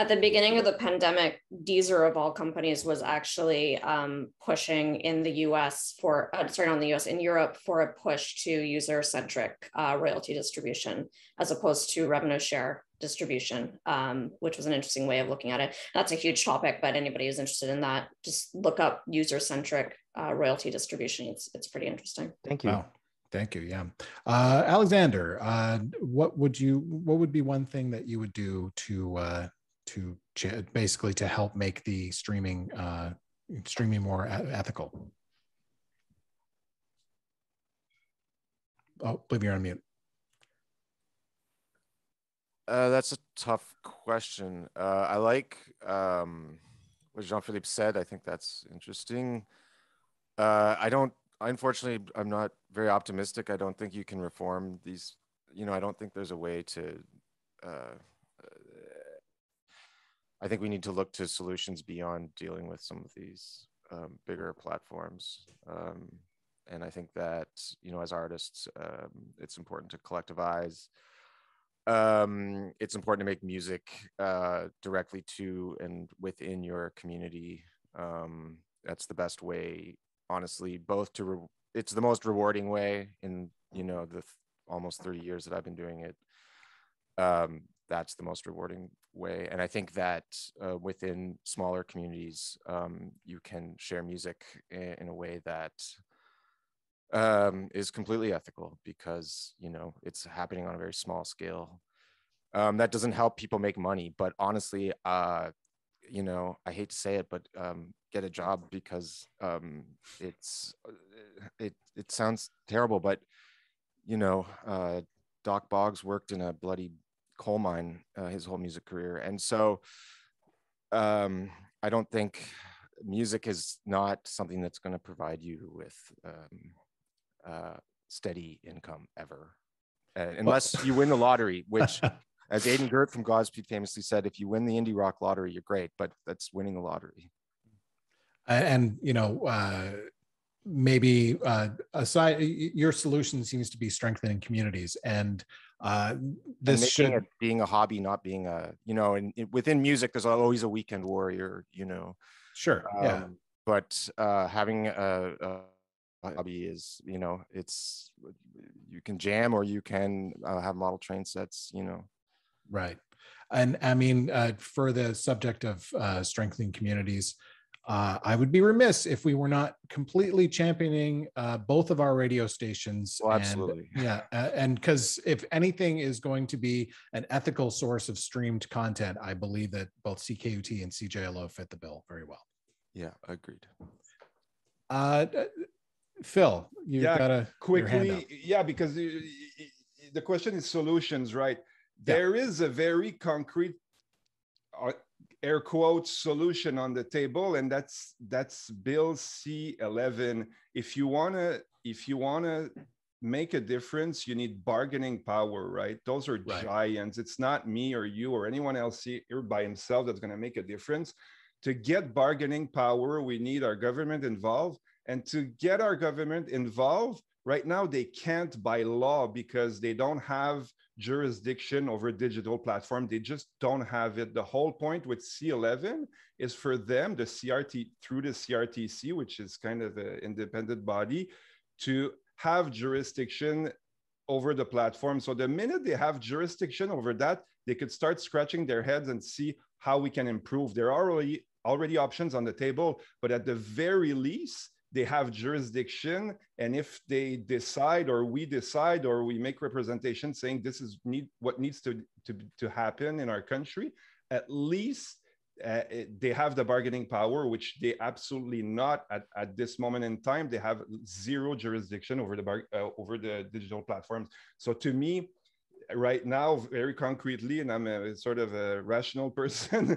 At the beginning of the pandemic, Deezer of all companies was actually um, pushing in the U S for, uh, sorry, on the U S, in Europe for a push to user-centric uh, royalty distribution as opposed to revenue share distribution, um, which was an interesting way of looking at it. That's a huge topic, but anybody who's interested in that, just look up user-centric uh, royalty distribution. It's, it's pretty interesting. Thank you. Wow. Thank you. Yeah, uh, Alexander, uh, what would you? What would be one thing that you would do to uh, to basically to help make the streaming uh, streaming more ethical? Oh, believe you're on mute. Uh, that's a tough question. Uh, I like um, what Jean-Philippe said. I think that's interesting. Uh, I don't, unfortunately, I'm not very optimistic. I don't think you can reform these, you know, I don't think there's a way to, uh, I think we need to look to solutions beyond dealing with some of these um, bigger platforms. Um, and I think that, you know, as artists, um, it's important to collectivize. Um, it's important to make music uh, directly to and within your community. Um, that's the best way, honestly, both to, re it's the most rewarding way in, you know, the th almost thirty years that I've been doing it. Um, that's the most rewarding way. And I think that uh, within smaller communities, um, you can share music in, in a way that um is completely ethical, because you know it's happening on a very small scale. Um that doesn't help people make money, but honestly, uh you know, I hate to say it, but um get a job, because um it's it it sounds terrible, but you know, uh Doc Boggs worked in a bloody coal mine uh, his whole music career, and so um I don't think music is not something that's going to provide you with um Uh, steady income ever, uh, unless you win the lottery, which as Aidan Gert from Godspeed famously said, if you win the indie rock lottery, you're great, but that's winning the lottery. And, you know, uh, maybe uh, aside, your solution seems to be strengthening communities, and uh, this and should... It being a hobby, not being a, you know, and within music, there's always a weekend warrior, you know. Sure, um, yeah. But uh, having a, a hobby is, you know, it's, you can jam or you can uh, have model train sets, you know. Right. And I mean, uh, for the subject of uh, strengthening communities, uh, I would be remiss if we were not completely championing uh, both of our radio stations. Well, absolutely. And, yeah. And because if anything is going to be an ethical source of streamed content, I believe that both C K U T and C J L O fit the bill very well. Yeah, agreed. Uh, Phil, you yeah, gotta quickly, yeah, because the question is solutions, right? Yeah. There is a very concrete, uh, air quotes, solution on the table, and that's that's Bill C eleven. If you wanna, if you wanna make a difference, you need bargaining power, right? Those are right. giants. It's not me or you or anyone else here by himself that's gonna make a difference. To get bargaining power, we need our government involved. And to get our government involved, right now they can't by law, because they don't have jurisdiction over digital platform. They just don't have it. The whole point with C eleven is for them, the C R T, through the C R T C, which is kind of an independent body, to have jurisdiction over the platform. So the minute they have jurisdiction over that, they could start scratching their heads and see how we can improve. There are already, already options on the table, but at the very least, they have jurisdiction, and if they decide, or we decide, or we make representation saying this is need, what needs to, to, to happen in our country, at least uh, it, they have the bargaining power, which they absolutely not at, at this moment in time. They have zero jurisdiction over the, bar, uh, over the digital platforms. So to me, right now, very concretely, and I'm a sort of a rational person,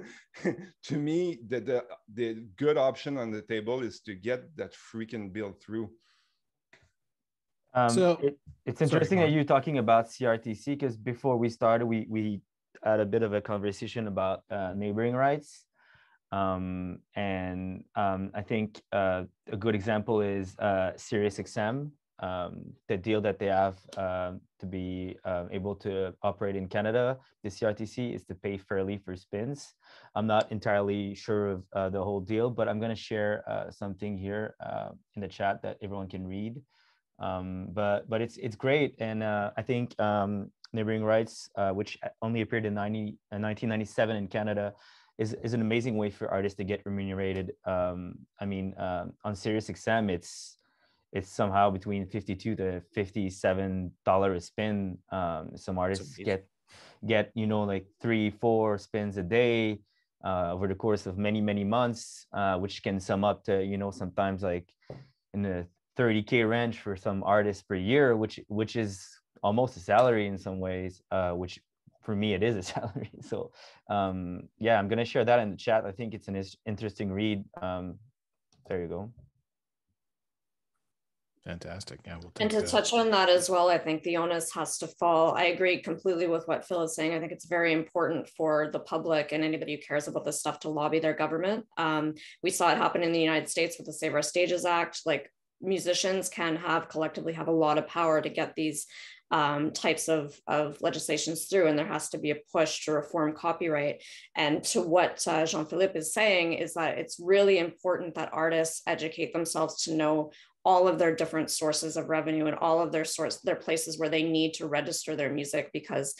to me, the, the, the good option on the table is to get that freaking bill through. Um, so it, It's interesting sorry, that you're talking about C R T C, because before we started, we, we had a bit of a conversation about uh, neighboring rights. Um, and um, I think uh, a good example is uh, Sirius X M. Um, the deal that they have uh, to be uh, able to operate in Canada, the C R T C is to pay fairly for spins. I'm not entirely sure of uh, the whole deal, but I'm going to share uh, something here uh, in the chat that everyone can read. Um, but but it's it's great, and uh, I think um, neighboring rights, uh, which only appeared in nineteen ninety-seven in Canada, is is an amazing way for artists to get remunerated. Um, I mean, uh, on Sirius X M, it's it's somehow between fifty-two to fifty-seven dollars a spin. Um, some artists get, get, you know, like three, four spins a day uh, over the course of many, many months, uh, which can sum up to, you know, sometimes like in the thirty K range for some artists per year, which, which is almost a salary in some ways, uh, which for me, it is a salary. So um, yeah, I'm going to share that in the chat. I think it's an interesting read. Um, there you go. Fantastic. Yeah, we'll and to that. touch on that as well, I think the onus has to fall. I agree completely with what Phil is saying. I think it's very important for the public and anybody who cares about this stuff to lobby their government. Um, we saw it happen in the United States with the Save Our Stages Act. Like, musicians can have collectively have a lot of power to get these Um, types of, of legislations through, and there has to be a push to reform copyright. And to what uh, Jean-Philippe is saying is that it's really important that artists educate themselves to know all of their different sources of revenue and all of their source, their places where they need to register their music, because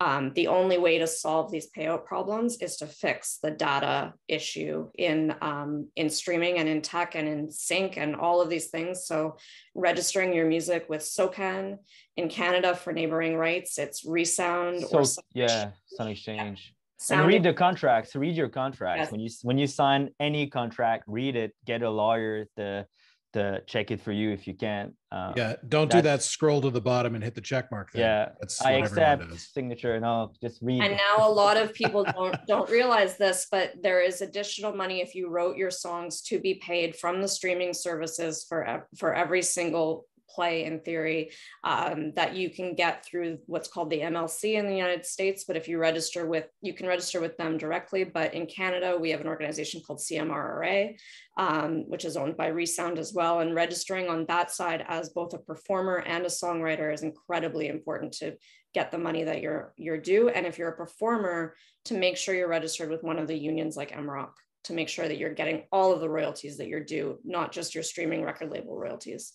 um, the only way to solve these payout problems is to fix the data issue in, um, in streaming and in tech and in sync and all of these things. So registering your music with SOCAN in Canada for neighboring rights, it's Resound. So, or Sound yeah, Sound Exchange. Yeah. And read the contracts, read your contracts. Yes. When you when you sign any contract, read it, get a lawyer to, to check it for you if you can't. Um, yeah, don't do that scroll to the bottom and hit the check mark thing. Yeah, that's I accept signature and I'll just read. And now a lot of people don't, don't realize this, but there is additional money if you wrote your songs to be paid from the streaming services for, for every single play in theory um, that you can get through what's called the M L C in the United States. But if you register with, you can register with them directly. But in Canada, we have an organization called C M R R A, um, which is owned by Resound as well. And registering on that side as both a performer and a songwriter is incredibly important to get the money that you're, you're due. And if you're a performer, to make sure you're registered with one of the unions like M R O C, to make sure that you're getting all of the royalties that you're due, not just your streaming record label royalties.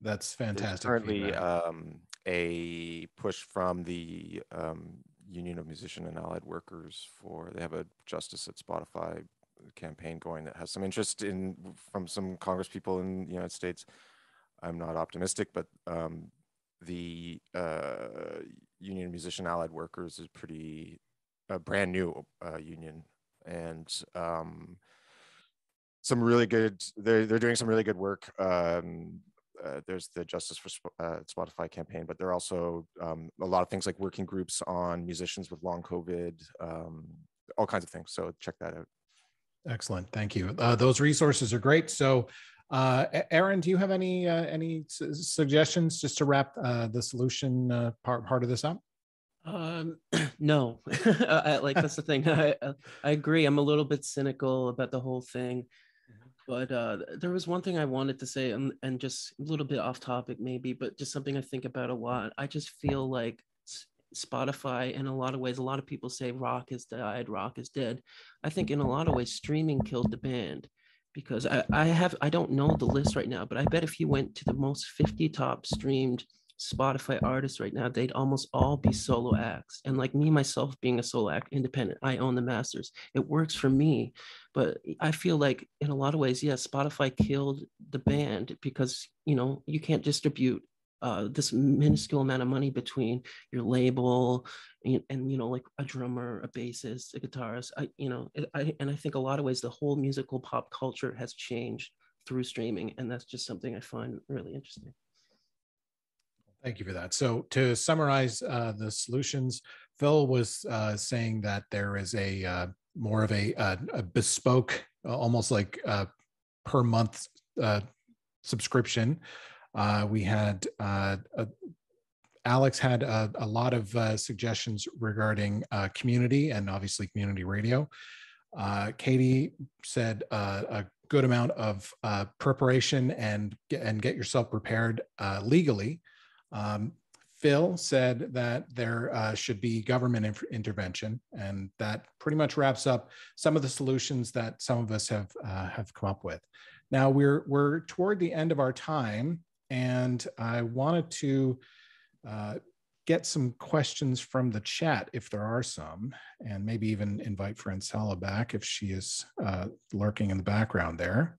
That's fantastic. There's currently um, a push from the um, Union of Musician and Allied Workers for, they have a Justice at Spotify campaign going that has some interest in from some Congress people in the United States. I'm not optimistic, but um, the uh, Union of Musician and Allied Workers is pretty uh, brand new uh, union, and um, some really good. They're they're doing some really good work. Um, Uh, there's the Justice for uh, Spotify campaign, but there are also um, a lot of things like working groups on musicians with long COVID, um, all kinds of things. So check that out. Excellent. Thank you. Uh, those resources are great. So uh, Aaron, do you have any uh, any su suggestions just to wrap uh, the solution uh, part, part of this up? Um, no, I, like that's the thing. I, I agree. I'm a little bit cynical about the whole thing. But uh, there was one thing I wanted to say, and, and just a little bit off topic maybe, but just something I think about a lot. I just feel like Spotify, in a lot of ways, a lot of people say rock has died, rock is dead. I think in a lot of ways, streaming killed the band, because I, I have, I don't know the list right now, but I bet if you went to the most fifty top streamed Spotify artists right now, they'd almost all be solo acts. And like me, myself being a solo act, independent, I own the masters. It works for me, but I feel like in a lot of ways, yeah, Spotify killed the band, because, you know, you can't distribute uh, this minuscule amount of money between your label and, and, you know, like a drummer, a bassist, a guitarist, I, you know, it, I, and I think a lot of ways the whole musical pop culture has changed through streaming. And that's just something I find really interesting. Thank you for that. So to summarize uh, the solutions, Phil was uh, saying that there is a uh, more of a, uh, a bespoke, uh, almost like uh, per month uh, subscription. Uh, we had, uh, uh, Alex had a, a lot of uh, suggestions regarding uh, community and obviously community radio. Uh, Katie said uh, a good amount of uh, preparation and, and get yourself prepared uh, legally. Um, Phil said that there uh, should be government intervention, and that pretty much wraps up some of the solutions that some of us have uh, have come up with. Now we're we're toward the end of our time, and I wanted to uh, get some questions from the chat if there are some, and maybe even invite Francella back if she is uh, lurking in the background there.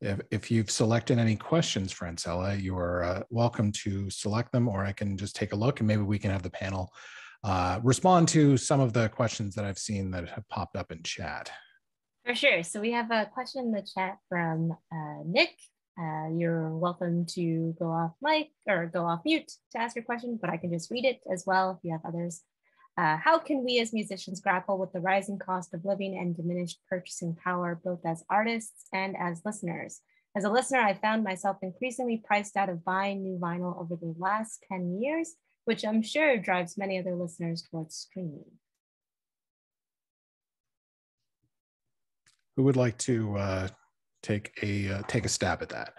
If, if you've selected any questions, Francella, you are uh, welcome to select them, or I can just take a look and maybe we can have the panel uh, respond to some of the questions that I've seen that have popped up in chat. For sure. So we have a question in the chat from uh, Nick. Uh, you're welcome to go off mic or go off mute to ask your question, but I can just read it as well if you have others. Uh, how can we as musicians grapple with the rising cost of living and diminished purchasing power, both as artists and as listeners? As a listener, I found myself increasingly priced out of buying new vinyl over the last ten years, which I'm sure drives many other listeners towards streaming. Who would like to uh, take a uh, take a stab at that?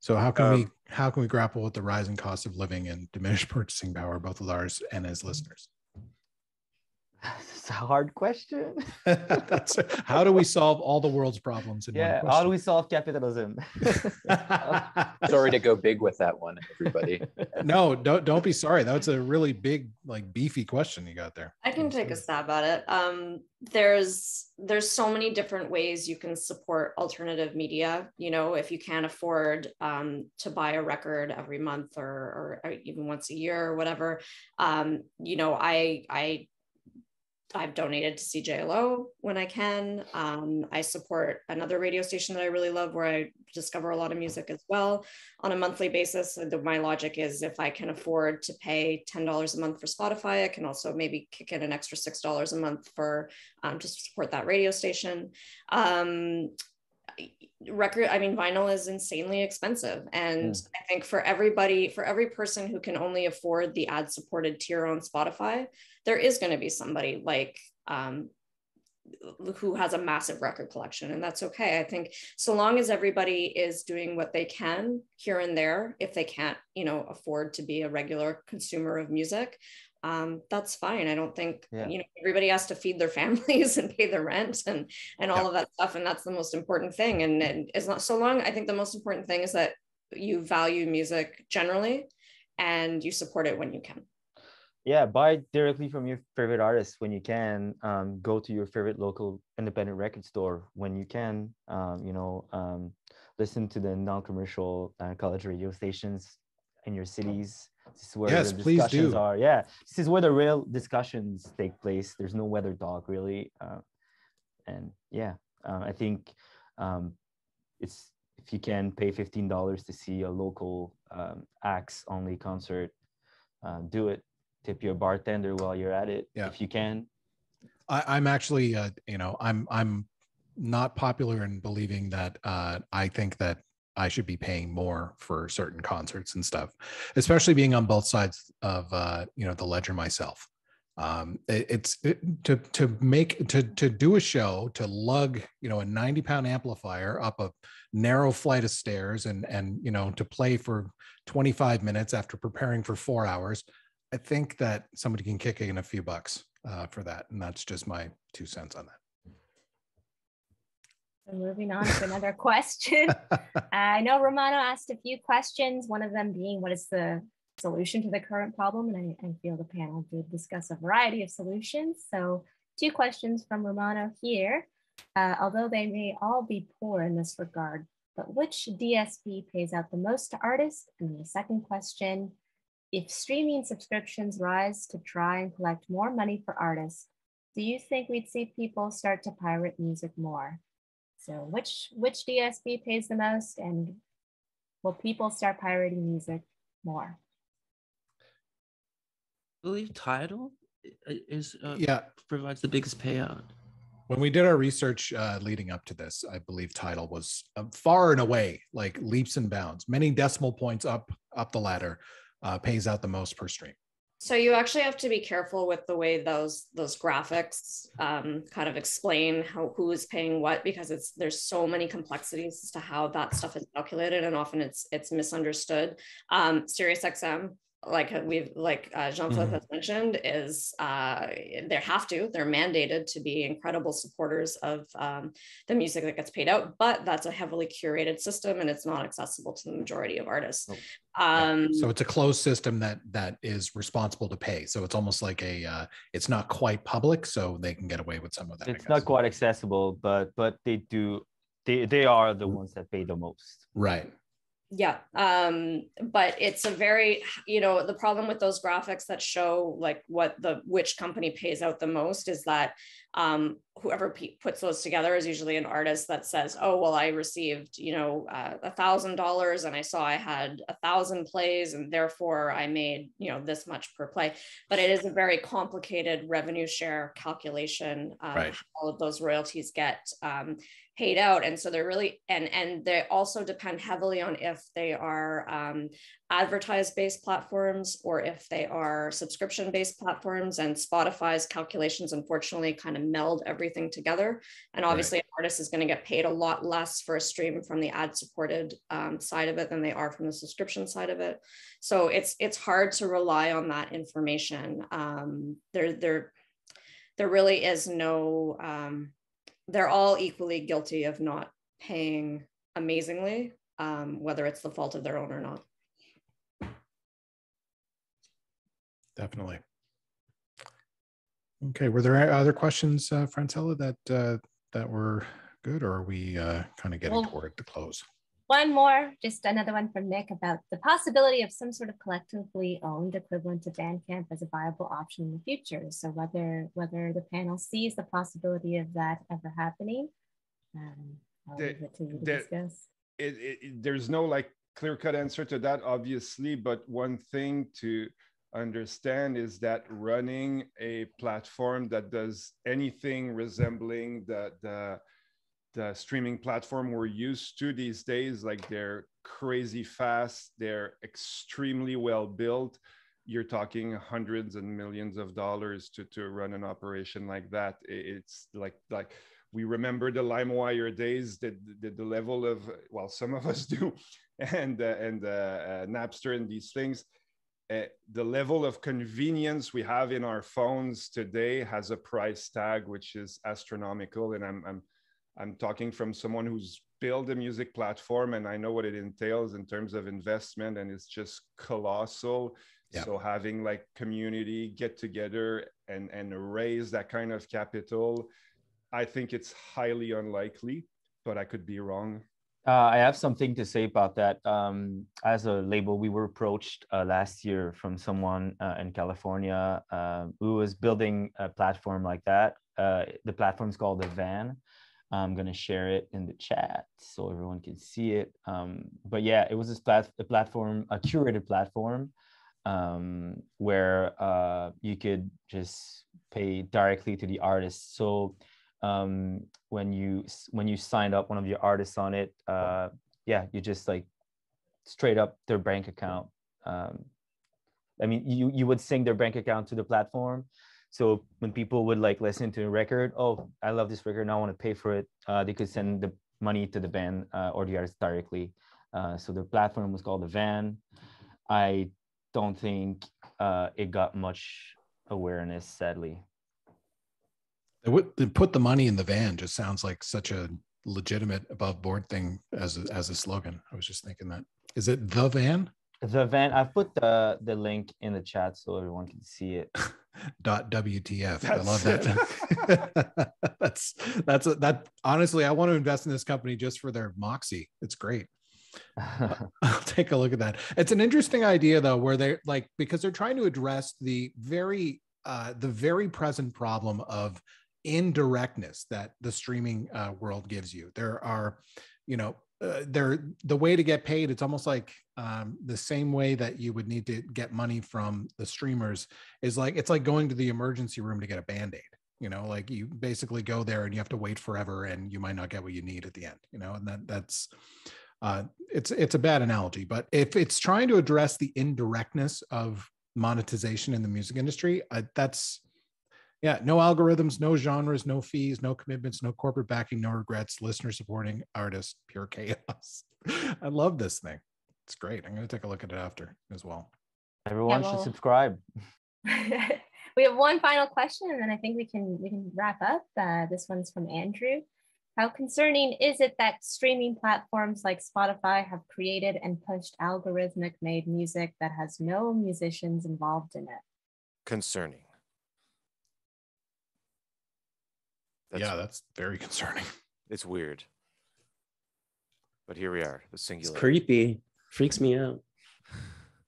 So how can um, we how can we grapple with the rising cost of living and diminished purchasing power, both as artists and as listeners? That's a hard question. That's how do we solve all the world's problems? In yeah, one how do we solve capitalism? Sorry to go big with that one, everybody. No, don't don't be sorry. That's a really big, like beefy question you got there. I can take a stab at it. Um, there's there's so many different ways you can support alternative media. You know, if you can't afford um, to buy a record every month or, or even once a year or whatever, um, you know, I I. I've donated to C J L O when I can. Um, I support another radio station that I really love where I discover a lot of music as well on a monthly basis. The, my logic is if I can afford to pay ten dollars a month for Spotify, I can also maybe kick in an extra six dollars a month for um, just to support that radio station. Um, record, I mean, vinyl is insanely expensive. And mm. I think for everybody, for every person who can only afford the ad supported tier on Spotify, there is going to be somebody like, um, who has a massive record collection, and that's okay. I think so long as everybody is doing what they can here and there, if they can't, you know, afford to be a regular consumer of music, um, that's fine. I don't think, yeah. you know, everybody has to feed their families and pay their rent and, and all yeah. of that stuff. And that's the most important thing. And, and it's not so long. I think the most important thing is that you value music generally and you support it when you can. Yeah, buy directly from your favorite artists when you can. Um, go to your favorite local independent record store when you can. Um, you know, um, listen to the non-commercial uh, college radio stations in your cities. This is where yes, the discussions are. Yeah, this is where the real discussions take place. There's no weather talk really, uh, and yeah, uh, I think um, it's if you can pay fifteen dollars to see a local um, acts only concert, uh, do it. Tip your bartender while you're at it, yeah. if you can. I, I'm actually, uh, you know, I'm I'm not popular in believing that uh, I think that I should be paying more for certain concerts and stuff, especially being on both sides of, uh, you know, the ledger myself. Um, it, it's it, to to make to to do a show, to lug, you know, a ninety pound amplifier up a narrow flight of stairs and and you know to play for twenty-five minutes after preparing for four hours. I think that somebody can kick in a few bucks uh, for that. And that's just my two cents on that. So moving on to another question. uh, I know Romano asked a few questions, one of them being, what is the solution to the current problem? And I, I feel the panel did discuss a variety of solutions. So two questions from Romano here. Uh, although they may all be poor in this regard, but which D S P pays out the most to artists? And the second question, if streaming subscriptions rise to try and collect more money for artists, do you think we'd see people start to pirate music more? So which which D S P pays the most, and will people start pirating music more? I believe Tidal is uh, yeah provides the biggest payout. When we did our research uh, leading up to this, I believe Tidal was uh, far and away, like leaps and bounds, many decimal points up up the ladder. Uh, pays out the most per stream. So you actually have to be careful with the way those those graphics um, kind of explain how who is paying what, because it's there's so many complexities as to how that stuff is calculated, and often it's it's misunderstood. Um, SiriusXM, like we've like uh, Jean-Philippe has mentioned, is uh, they have to they're mandated to be incredible supporters of um, the music that gets paid out, but that's a heavily curated system and it's not accessible to the majority of artists. Oh. Um, so it's a closed system that that is responsible to pay. So it's almost like a uh, it's not quite public, so they can get away with some of that. It's not quite accessible, but but they do they they are the ones that pay the most. Right. Yeah, um, but it's a very, you know, the problem with those graphics that show like what the which company pays out the most is that um, whoever pe- puts those together is usually an artist that says, oh, well, I received, you know, a thousand dollars and I saw I had a thousand plays and therefore I made, you know, this much per play. But it is a very complicated revenue share calculation. Um, right. All of those royalties get um, paid out. And so they're really, and, and they also depend heavily on if they are um, advertise-based platforms or if they are subscription-based platforms. And Spotify's calculations, unfortunately, kind of meld everything Everything together, and obviously, right. an artist is going to get paid a lot less for a stream from the ad-supported um, side of it than they are from the subscription side of it. So it's it's hard to rely on that information. Um, there there there really is no. Um, they're all equally guilty of not paying amazingly, um, whether it's the fault of their own or not. Definitely. Okay, were there other questions, uh, Francella, that uh, that were good, or are we uh, kind of getting well, toward the close? One more, just another one from Nick about the possibility of some sort of collectively owned equivalent to Bandcamp as a viable option in the future. So whether whether the panel sees the possibility of that ever happening, um, I'll leave it to you to discuss. It, it, there's no like clear-cut answer to that, obviously, but one thing to understand is that running a platform that does anything resembling the, the the streaming platform we're used to these days, like they're crazy fast, they're extremely well built, you're talking hundreds and millions of dollars to to run an operation like that. It's like like we remember the LimeWire days, the, the, the level of, well, some of us do, and uh, and uh, uh, Napster and these things. Uh, the level of convenience we have in our phones today has a price tag which is astronomical, and I'm I'm I'm talking from someone who's built a music platform, and I know what it entails in terms of investment, and it's just colossal. Yeah. So having like community get together and and raise that kind of capital, I think it's highly unlikely, but I could be wrong. Uh, I have something to say about that. Um, as a label, we were approached uh, last year from someone uh, in California uh, who was building a platform like that. Uh, the platform's called The Van. I'm going to share it in the chat so everyone can see it. Um, but yeah, it was this plat- a platform, a curated platform um, where uh, you could just pay directly to the artist. So um when you when you signed up one of your artists on it, uh yeah you just like straight up their bank account. um I mean, you you would sync their bank account to the platform, so when people would like listen to a record, oh, I love this record and I want to pay for it, uh they could send the money to the band uh, or the artist directly. Uh so the platform was called The Van. I don't think uh it got much awareness, sadly. Put the money in the van just sounds like such a legitimate above board thing as a, as a slogan. I was just thinking that. Is it The Van? The Van. I put the the link in the chat so everyone can see it. Dot W T F. That's I love that. that's that's a, that. Honestly, I want to invest in this company just for their moxie. It's great. I'll take a look at that. It's an interesting idea though, where they like because they're trying to address the very uh, the very present problem of indirectness that the streaming uh, world gives you. There are, you know, uh, there the way to get paid. It's almost like um, the same way that you would need to get money from the streamers is like it's like going to the emergency room to get a Band-Aid. You know, like you basically go there and you have to wait forever, and you might not get what you need at the end. You know, and that that's uh, it's it's a bad analogy, but if it's trying to address the indirectness of monetization in the music industry, uh, that's. Yeah, no algorithms, no genres, no fees, no commitments, no corporate backing, no regrets, listener supporting artists, pure chaos. I love this thing. It's great. I'm going to take a look at it after as well. Everyone yeah, well, should subscribe. We have one final question, and then I think we can we can wrap up. Uh, this one's from Andrew. How concerning is it that streaming platforms like Spotify have created and pushed algorithmic made music that has no musicians involved in it? Concerning. That's, yeah, that's very concerning. It's weird. But here we are, the singular. It's creepy. Freaks me out.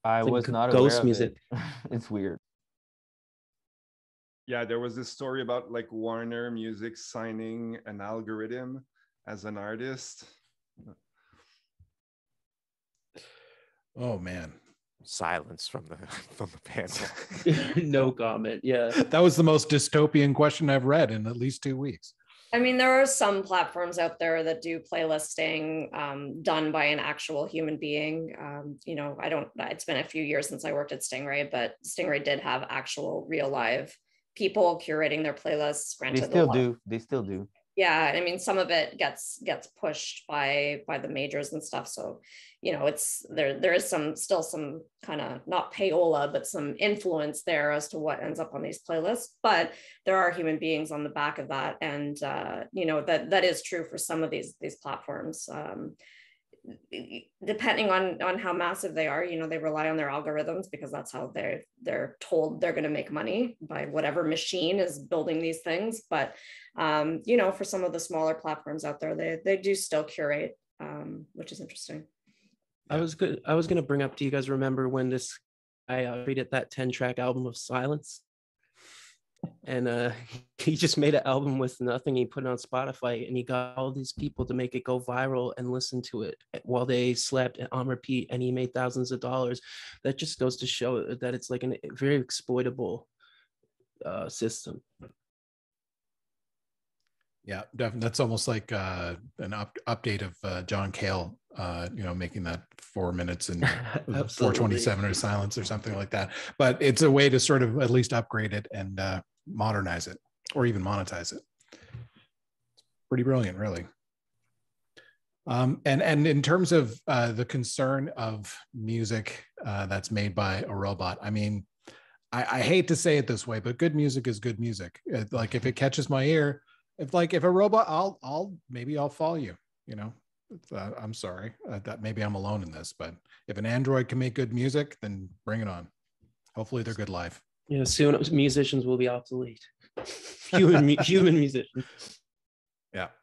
I it's was like not aware of it. Ghost music. It's weird. yeah, there was this story about like Warner Music signing an algorithm as an artist. Oh man. Silence from the from the panel. No comment. Yeah. That was the most dystopian question I've read in at least two weeks. I mean, there are some platforms out there that do playlisting um, done by an actual human being. Um, you know, I don't, it's been a few years since I worked at Stingray, but Stingray did have actual real live people curating their playlists. Granted, they still do. They still do. Yeah. I mean, some of it gets, gets pushed by, by the majors and stuff. So, you know, it's, there, there is some, still some kind of not payola, but some influence there as to what ends up on these playlists, but there are human beings on the back of that. And, uh, you know, that, that is true for some of these, these platforms, um, depending on, on how massive they are. You know, they rely on their algorithms because that's how they're, they're told they're going to make money by whatever machine is building these things. But, um, you know, for some of the smaller platforms out there, they, they do still curate, um, which is interesting. I was good. I was going to bring up, do you guys remember when this guy created that ten track album of Silence? And uh, he just made an album with nothing. He put it on Spotify and he got all these people to make it go viral and listen to it while they slept on repeat, and he made thousands of dollars. That just goes to show that it's like a very exploitable uh, system. Yeah, definitely. That's almost like uh, an up update of uh, John Cale, uh, you know, making that four minutes and four twenty-seven or Silence or something like that. But it's a way to sort of at least upgrade it and uh, modernize it, or even monetize it. It's pretty brilliant, really. Um, and, and in terms of uh, the concern of music uh, that's made by a robot, I mean, I, I hate to say it this way, but good music is good music. It, like if it catches my ear, If like if a robot, I'll I'll maybe I'll follow you. You know, uh, I'm sorry uh, that maybe I'm alone in this, but if an android can make good music, then bring it on. Hopefully, they're good live. Yeah, soon musicians will be obsolete. Human human musicians. Yeah,